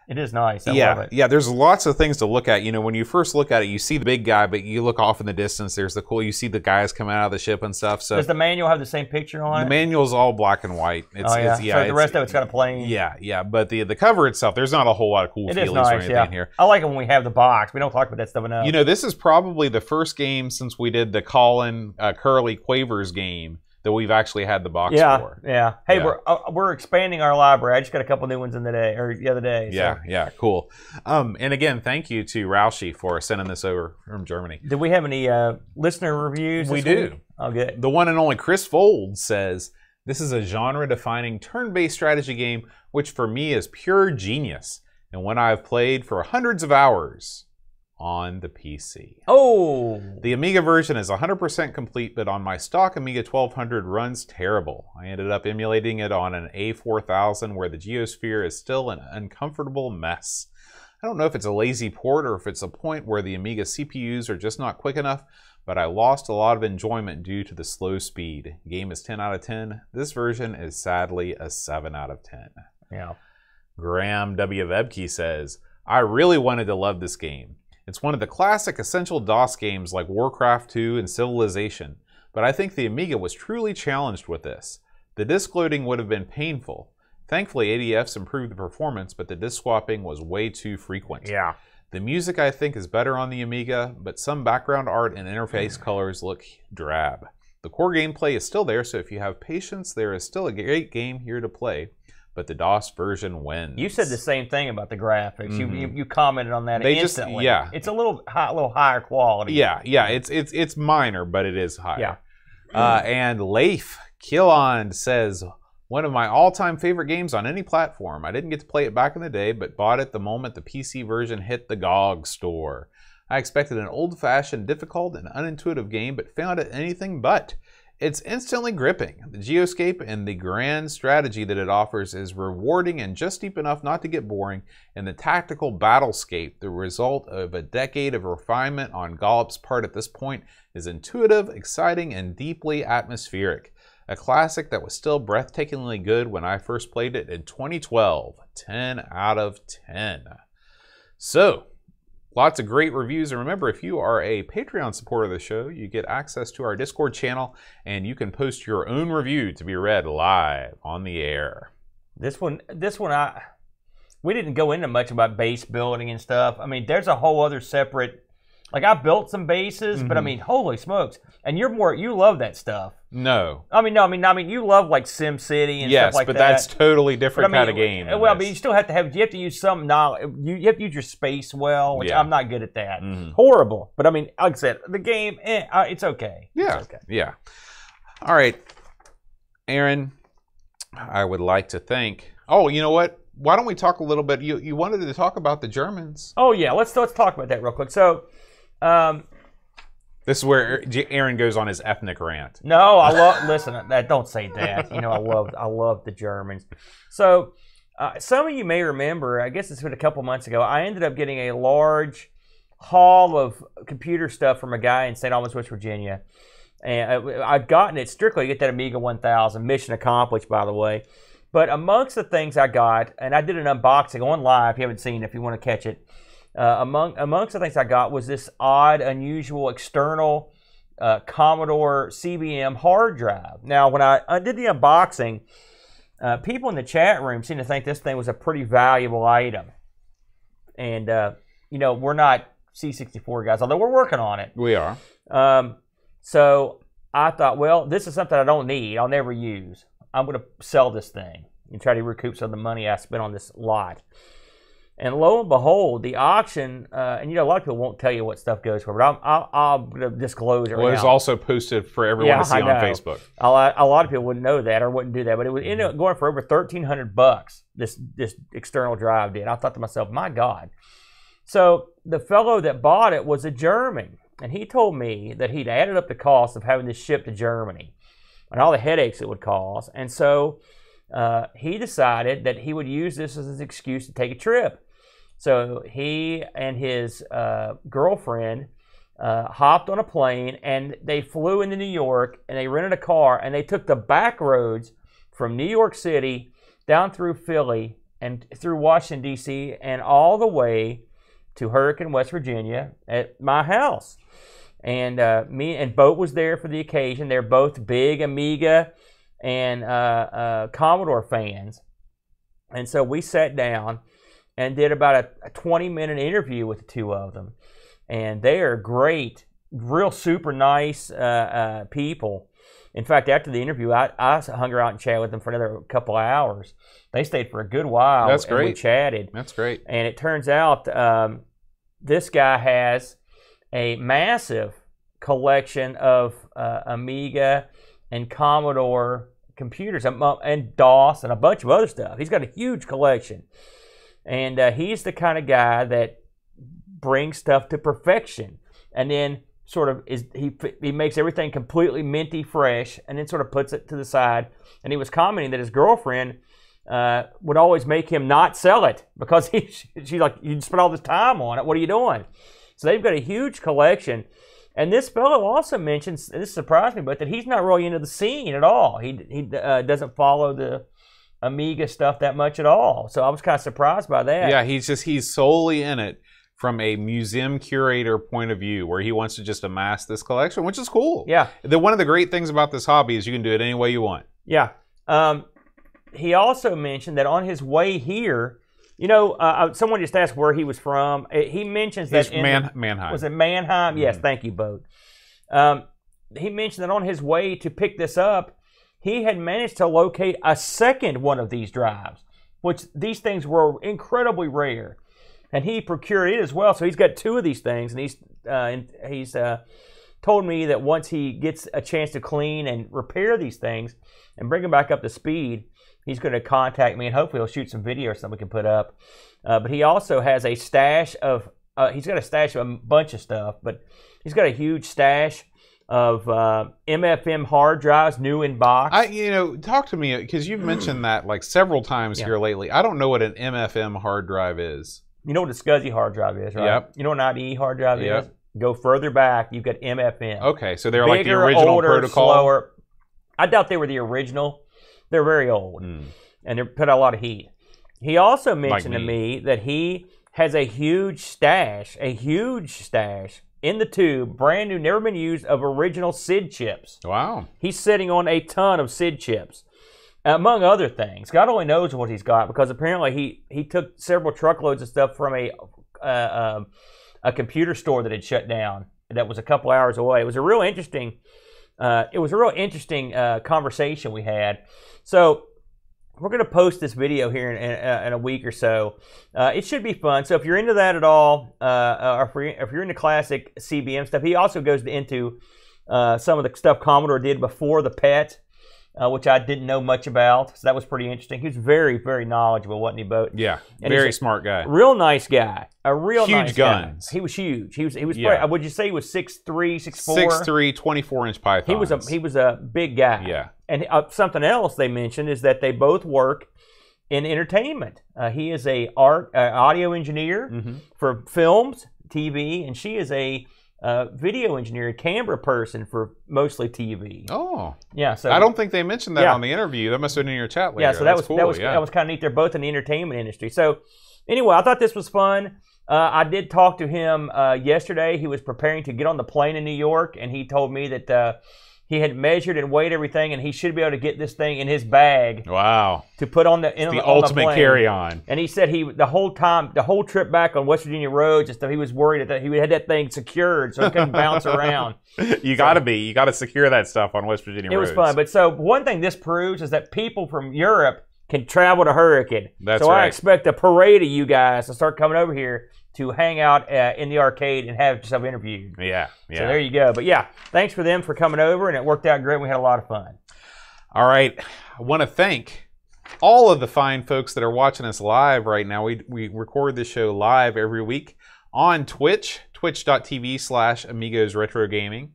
It is nice. I love it. Yeah, there's lots of things to look at. You know, when you first look at it, you see the big guy, but you look off in the distance, there's the cool, you see the guys coming out of the ship and stuff. So does the manual have the same picture on it? The manual's all black and white. It's, oh, yeah. It's, yeah, so the rest of it's kind of plain. Yeah, yeah. But the cover itself, there's not a whole lot of cool feelings or anything in here. I like it when we have the box. We don't talk about that stuff enough. You know, this is probably the first game since we did the Colin Curley Quavers game that we've actually had the box for. Yeah. Hey, yeah. We're expanding our library. I just got a couple new ones in the day or the other day. So. Yeah, yeah, cool. And again, thank you to Rauschy for sending this over from Germany. Do we have any listener reviews? We do. Oh, good. The one and only Chris Folds says, "This is a genre-defining turn-based strategy game, which for me is pure genius, and one I've played for hundreds of hours." On the PC. Oh! The Amiga version is 100% complete, but on my stock Amiga 1200 runs terrible. I ended up emulating it on an A4000 where the Geosphere is still an uncomfortable mess. I don't know if it's a lazy port or if it's a point where the Amiga CPUs are just not quick enough, but I lost a lot of enjoyment due to the slow speed. Game is 10 out of 10. This version is sadly a 7 out of 10. Yeah. Graham W. Webke says, I really wanted to love this game. It's one of the classic essential DOS games like Warcraft II and Civilization, but I think the Amiga was truly challenged with this. The disk loading would have been painful. Thankfully, ADFs improved the performance, but the disk swapping was way too frequent. Yeah. The music, I think, is better on the Amiga, but some background art and interface colors look drab. The core gameplay is still there, so if you have patience, there is still a great game here to play. But the DOS version wins. You said the same thing about the graphics. Mm-hmm. You commented on that instantly. Just, yeah. It's a little higher quality. Yeah, yeah. It's minor, but it is higher. Yeah. And Leif Killand says, one of my all-time favorite games on any platform. I didn't get to play it back in the day, but bought it the moment the PC version hit the GOG store. I expected an old-fashioned, difficult, and unintuitive game, but found it anything but. It's instantly gripping. The geoscape and the grand strategy that it offers is rewarding and just deep enough not to get boring, and the tactical battlescape, the result of a decade of refinement on Gollop's part at this point, is intuitive, exciting, and deeply atmospheric. A classic that was still breathtakingly good when I first played it in 2012. 10 out of 10. So, lots of great reviews, and remember, if you are a Patreon supporter of the show, you get access to our Discord channel, and you can post your own review to be read live on the air. This one, we didn't go into much about base building and stuff. I mean, there's a whole other separate. Like, I built some bases, but I mean, holy smokes! And you love that stuff. No. I mean, you love like Sim City and stuff like that. Yes, but that's totally different kind of game. Well, but you still have to have, you have to use some knowledge. You have to use your space well, which I'm not good at that. Mm-hmm. Horrible. But I mean, like I said, the game, it's okay. Yeah. It's okay. Yeah. All right, Aaron, I would like to thank. Oh, you know what? Why don't we talk a little bit? You wanted to talk about the Germans. Oh yeah, let's talk about that real quick. So. This is where Aaron goes on his ethnic rant. No, I love. Listen, don't say that. You know, I love the Germans. So, some of you may remember. I guess it's been a couple months ago. I ended up getting a large haul of computer stuff from a guy in St. Albans, West Virginia, and I've gotten it strictly to get that Amiga 1000. Mission accomplished, by the way. But amongst the things I got, and I did an unboxing on live. If you haven't seen it, if you want to catch it. Amongst the things I got was this odd, unusual external Commodore CBM hard drive. Now, when I did the unboxing, people in the chat room seemed to think this thing was a pretty valuable item. And, you know, we're not C64 guys, although we're working on it. We are. So I thought, well, this is something I don't need. I'll never use. I'm going to sell this thing and try to recoup some of the money I spent on this lot. And lo and behold, the auction, and you know, a lot of people won't tell you what stuff goes for, but I'm going to disclose it right now. Well, it was also posted for everyone to see on Facebook. A lot of people wouldn't know that or wouldn't do that, but it would end up going for over $1,300, this external drive did. And I thought to myself, my God. So the fellow that bought it was a German, and he told me that he'd added up the cost of having this shipped to Germany and all the headaches it would cause. And so he decided that he would use this as an excuse to take a trip. So he and his girlfriend hopped on a plane, and they flew into New York, and they rented a car, and they took the back roads from New York City down through Philly and through Washington, D.C., and all the way to Hurricane, West Virginia at my house. And me and Boat was there for the occasion. They're both big Amiga and Commodore fans. And so we sat down and did about a 20-minute interview with the two of them. And they are great, real super nice people. In fact, after the interview, I hung out and chatted with them for another couple of hours. They stayed for a good while. That's great. And we chatted. That's great. And it turns out this guy has a massive collection of Amiga and Commodore computers and DOS and a bunch of other stuff. He's got a huge collection. And he's the kind of guy that brings stuff to perfection. And then sort of he makes everything completely minty fresh and then sort of puts it to the side. And he was commenting that his girlfriend would always make him not sell it because she's like, you spent all this time on it. What are you doing? So they've got a huge collection. And this fellow also mentions, and this surprised me, but that he's not really into the scene at all. He doesn't follow the Amiga stuff that much at all. So I was kind of surprised by that. Yeah, he's solely in it from a museum curator point of view, where he wants to just amass this collection, which is cool. Yeah. One of the great things about this hobby is you can do it any way you want. Yeah. He also mentioned that on his way here, you know, someone just asked where he was from. He mentions that Mannheim. Was it Mannheim? Mm-hmm. Yes, thank you, Bo. He mentioned that on his way to pick this up, he had managed to locate a second one of these drives, which these things were incredibly rare. And he procured it as well, so he's got two of these things. And he's told me that once he gets a chance to clean and repair these things and bring them back up to speed, he's going to contact me, and hopefully he'll shoot some video or something we can put up. But he also has a stash of he's got a stash of a bunch of stuff, but he's got a huge stash of MFM hard drives, new in box. You know, talk to me, because you've mentioned that like several times here lately. I don't know what an MFM hard drive is. You know what a SCSI hard drive is, right? Yep. You know what an IDE hard drive is? Go further back, you've got MFM. Okay, so they're bigger, like the original older, protocol? Slower. I doubt they were the original. They're very old, and they put out a lot of heat. He also mentioned to me that he has a huge stash in the tube, brand new, never been used, of original SID chips. Wow. He's sitting on a ton of SID chips. Among other things, God only knows what he's got, because apparently he took several truckloads of stuff from a computer store that had shut down that was a couple hours away. It was a real interesting conversation we had. So we're going to post this video here in a week or so. It should be fun. So if you're into that at all, or if you're into classic CBM stuff, he also goes into some of the stuff Commodore did before the PET. Which I didn't know much about, so that was pretty interesting. He was very, very knowledgeable, wasn't he, Boat? Yeah, and very smart guy. Real nice guy. A real huge nice guns. Guy. He was huge. He was. Yeah. Probably, would you say he was 6'3", 6'4"? 6'3", 24-inch pythons. He was a big guy. Yeah. And something else they mentioned is that they both work in entertainment. He is a audio engineer for films, TV, and she is a video engineer, camera person for mostly TV. Oh, yeah. So I don't think they mentioned that on the interview. That must have been in your chat later. Yeah, so that was kind of neat. They're both in the entertainment industry. So anyway, I thought this was fun. I did talk to him yesterday. He was preparing to get on the plane in New York, and he told me that he had measured and weighed everything, and he should be able to get this thing in his bag. Wow! To put on the ultimate carry-on. And he said the whole trip back on West Virginia roads and stuff, he was worried that he had that thing secured so it couldn't bounce around. You got to secure that stuff on West Virginia roads. It was fun, but so one thing this proves is that people from Europe can travel to Hurricane. That's right. So I expect a parade of you guys to start coming over here to hang out in the arcade and have yourself interviewed. Yeah. So there you go. But yeah, thanks for them for coming over, and it worked out great. We had a lot of fun. All right. I want to thank all of the fine folks that are watching us live right now. We record this show live every week on Twitch, twitch.tv/AmigosRetroGaming.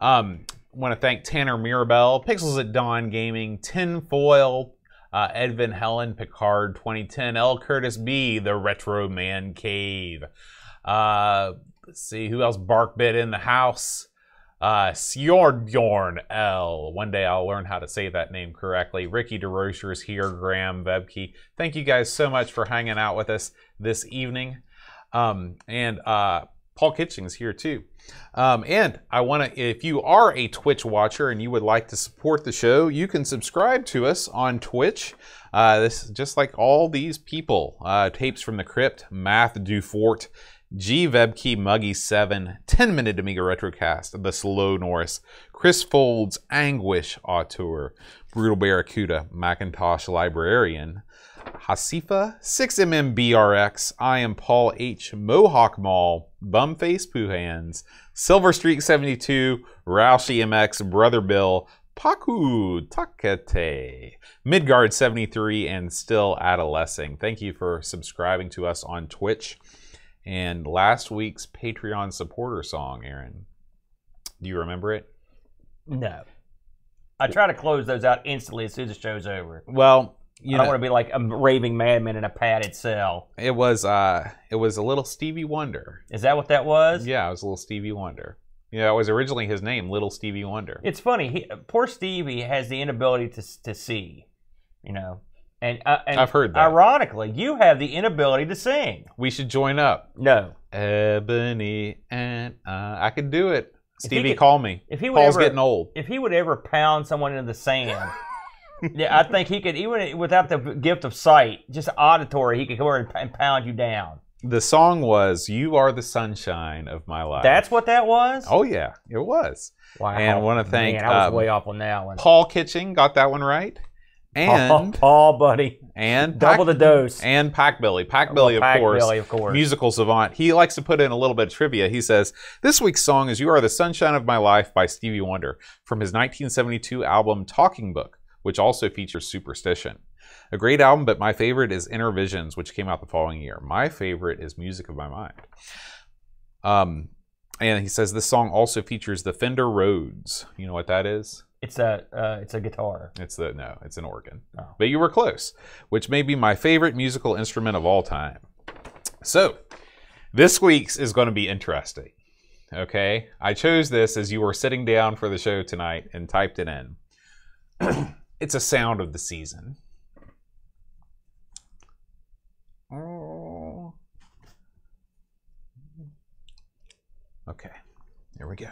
I want to thank Tanner Mirabel, Pixels at Dawn Gaming, Tinfoil, Edvin Helen Picard 2010, L. Curtis B, the Retro Man Cave. Let's see who else. Barkbit in the house. Sjordbjorn L. One day I'll learn how to say that name correctly. Ricky DeRocher is here. Graham Webke. Thank you guys so much for hanging out with us this evening. Paul Kitching is here too. And I want to, if you are a Twitch watcher and you would like to support the show, you can subscribe to us on Twitch. This is just like all these people. Tapes from the Crypt, Math Dufort, G. Webke, Muggy7, 10-Minute Amiga Retrocast, The Slow Norris, Chris Folds, Anguish Auteur, Brutal Barracuda, Macintosh Librarian, Hasifa, 6mmbrx, I am Paul H, Mohawk Mall, Bumface Pooh Hands, Silver Streak 72, Roush EMX, Brother Bill, Paku Takete, Midgard 73, and Still Adolescing. Thank you for subscribing to us on Twitch. And last week's Patreon supporter song, Aaron, do you remember it? No. I try to close those out instantly as soon as the show's over. Well, you know, I don't want to be like a raving madman in a padded cell. It was a little Stevie Wonder. Is that what that was? Yeah, it was a little Stevie Wonder. Yeah, it was originally his name, Little Stevie Wonder. It's funny. He, poor Stevie has the inability to see, you know. And I've heard that. Ironically, you have the inability to sing. We should join up. No. Ebony and I could do it. Stevie, call me. If he would Paul's ever, getting old. If he would ever pound someone into the sand, yeah, I think he could, even without the gift of sight, just auditory, he could come over and pound you down. The song was, You Are the Sunshine of My Life. That's what that was? Oh, yeah, it was. Wow. And I want to thank I was way off on that one. Paul Kitching got that one right. And Paul, buddy, and double the dose, and Pac Billy, of course, musical savant. He likes to put in a little bit of trivia. He says this week's song is "You Are the Sunshine of My Life" by Stevie Wonder from his 1972 album Talking Book, which also features Superstition. A great album, but my favorite is Inner Visions, which came out the following year. My favorite is Music of My Mind. And he says this song also features the Fender Rhodes. You know what that is? It's a guitar. It's an organ. Oh. But you were close, which may be my favorite musical instrument of all time. So, this week's is going to be interesting. Okay, I chose this as you were sitting down for the show tonight and typed it in. It's a sound of the season. Oh. Okay, here we go.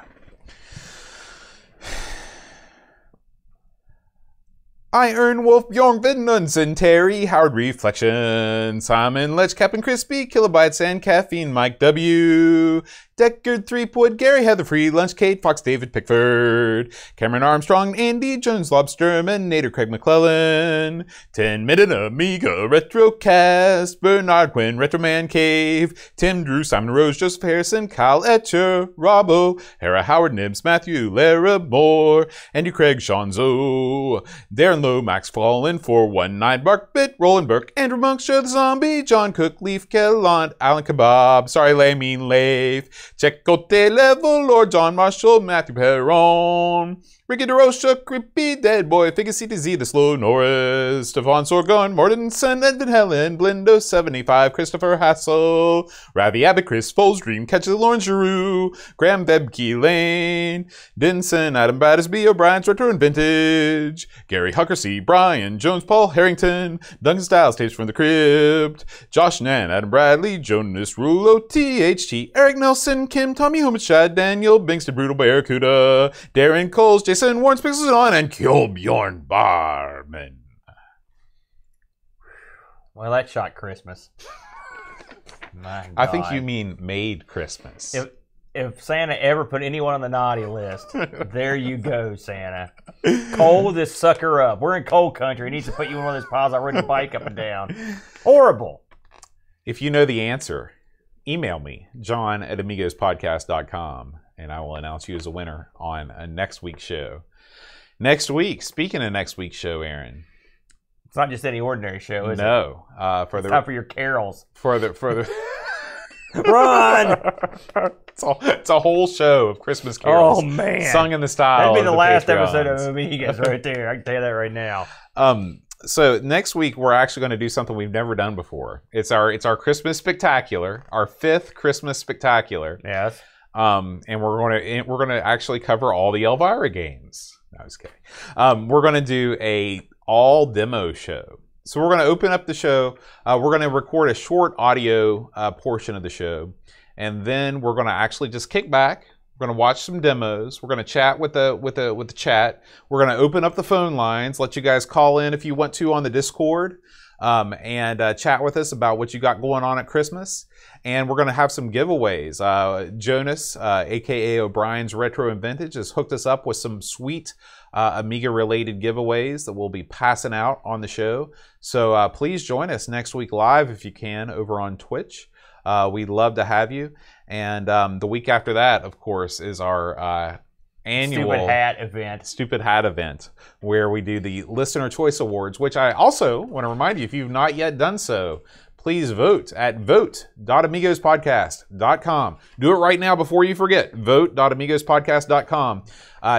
Ironwolf, Bjorn, Vinnunsen, Terry, Howard, Reflection, Simon, Letch, Captain Crispy, Kilobytes, and Caffeine, Mike W, Deckard, Threepwood, Gary, Heather, Free, Lunch, Kate, Fox, David, Pickford, Cameron, Armstrong, Andy, Jones, Lobsterman, Nader, Craig, McClellan, 10-Minute Amiga, Retrocast, Bernard, Quinn, Retroman, Cave, Tim, Drew, Simon, Rose, Joseph, Harrison, Kyle, Etcher, Robbo, Hera, Howard, Nibs, Matthew, Lara, Moore, Andy, Craig, Shonzo, Darren, Low, Max Fallin, 419, Bark Bit, Roland Burke, Andrew Monk, Show the Zombie, John Cook, Leaf, Kellant, Alan Kebab, Sorry Lay, Mean Leif, Checote Level, Lord John Marshall, Matthew Perron, Ricky DeRocha, Creepy Dead Boy, Figure CTZ, The Slow Norris, Stefan Sorgon, Mortensen, Edmund Helen, Blindo 75, Christopher Hassel, Ravi Abbott, Chris Folds, Dreamcatcher, Lawrence Giroux, Graham Webke, Lane, Denson, Adam Battersby, O'Brien's Retro and Vintage, Gary Huckersey, Brian Jones, Paul Harrington, Duncan Styles, Tapes from the Crypt, Josh Nan, Adam Bradley, Jonas Rulo, THT, Eric Nelson, Kim, Tommy Holmes, Shad, Daniel, Bingston, Brutal Barracuda, Darren Coles, Jason Warren, Pixels On, and Kjolbjorn Barman. Well, that shot Christmas. My God. I think you mean made Christmas. If Santa ever put anyone on the naughty list, there you go, Santa. Cole this sucker up. We're in cold country. He needs to put you in one of those piles I ride a bike up and down. Horrible. If you know the answer, email me, john@amigospodcast.com. And I will announce you as a winner on next week's show. Next week, speaking of next week's show, Aaron, it's not just any ordinary show, is it? No, it's time for your carols. For the run. It's a whole show of Christmas carols. Oh man, sung in the style. That'd be the last episode of Amigas right there. I can tell you that right now. So next week we're actually going to do something we've never done before. It's our Christmas spectacular, our 5th Christmas spectacular. Yes. And we're gonna actually cover all the Elvira games. No, I was kidding. We're gonna do a all demo show. So we're gonna open up the show. We're gonna record a short audio portion of the show, and then we're gonna actually just kick back. We're gonna watch some demos. We're gonna chat with the chat. We're gonna open up the phone lines. Let you guys call in if you want to on the Discord. Chat with us about what you got going on at Christmas. And we're going to have some giveaways. Jonas, aka O'Brien's Retro and Vintage, has hooked us up with some sweet Amiga-related giveaways that we'll be passing out on the show. So please join us next week live, if you can, over on Twitch. We'd love to have you. And the week after that, of course, is our... annual Stupid Hat event, where we do the Listener Choice Awards, which I also want to remind you, if you've not yet done so, please vote at vote.amigospodcast.com. Do it right now before you forget. Vote.amigospodcast.com.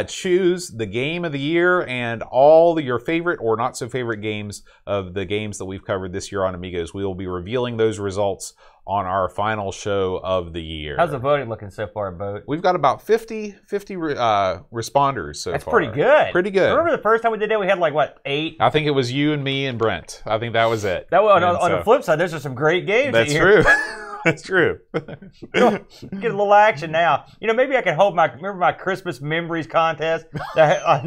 Choose the game of the year and all your favorite or not so favorite games of the games that we've covered this year on Amigos. We will be revealing those results on our final show of the year. How's the voting looking so far, Boat? We've got about 50 responders so far. That's pretty good. Pretty good. Remember the first time we did that, we had like, what, 8? I think it was you and me and Brent. I think that was it. That on the flip side, those are some great games. That's true. That's true. Get a little action now. You know, maybe I could hold my, remember my Christmas memories contest? I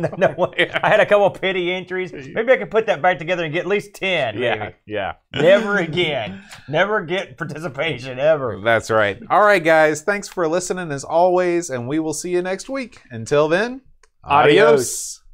had a couple of pity entries. Maybe I could put that back together and get at least 10. Maybe. Yeah. Never again. Never get participation ever. That's right. All right, guys. Thanks for listening as always, and we will see you next week. Until then, adios.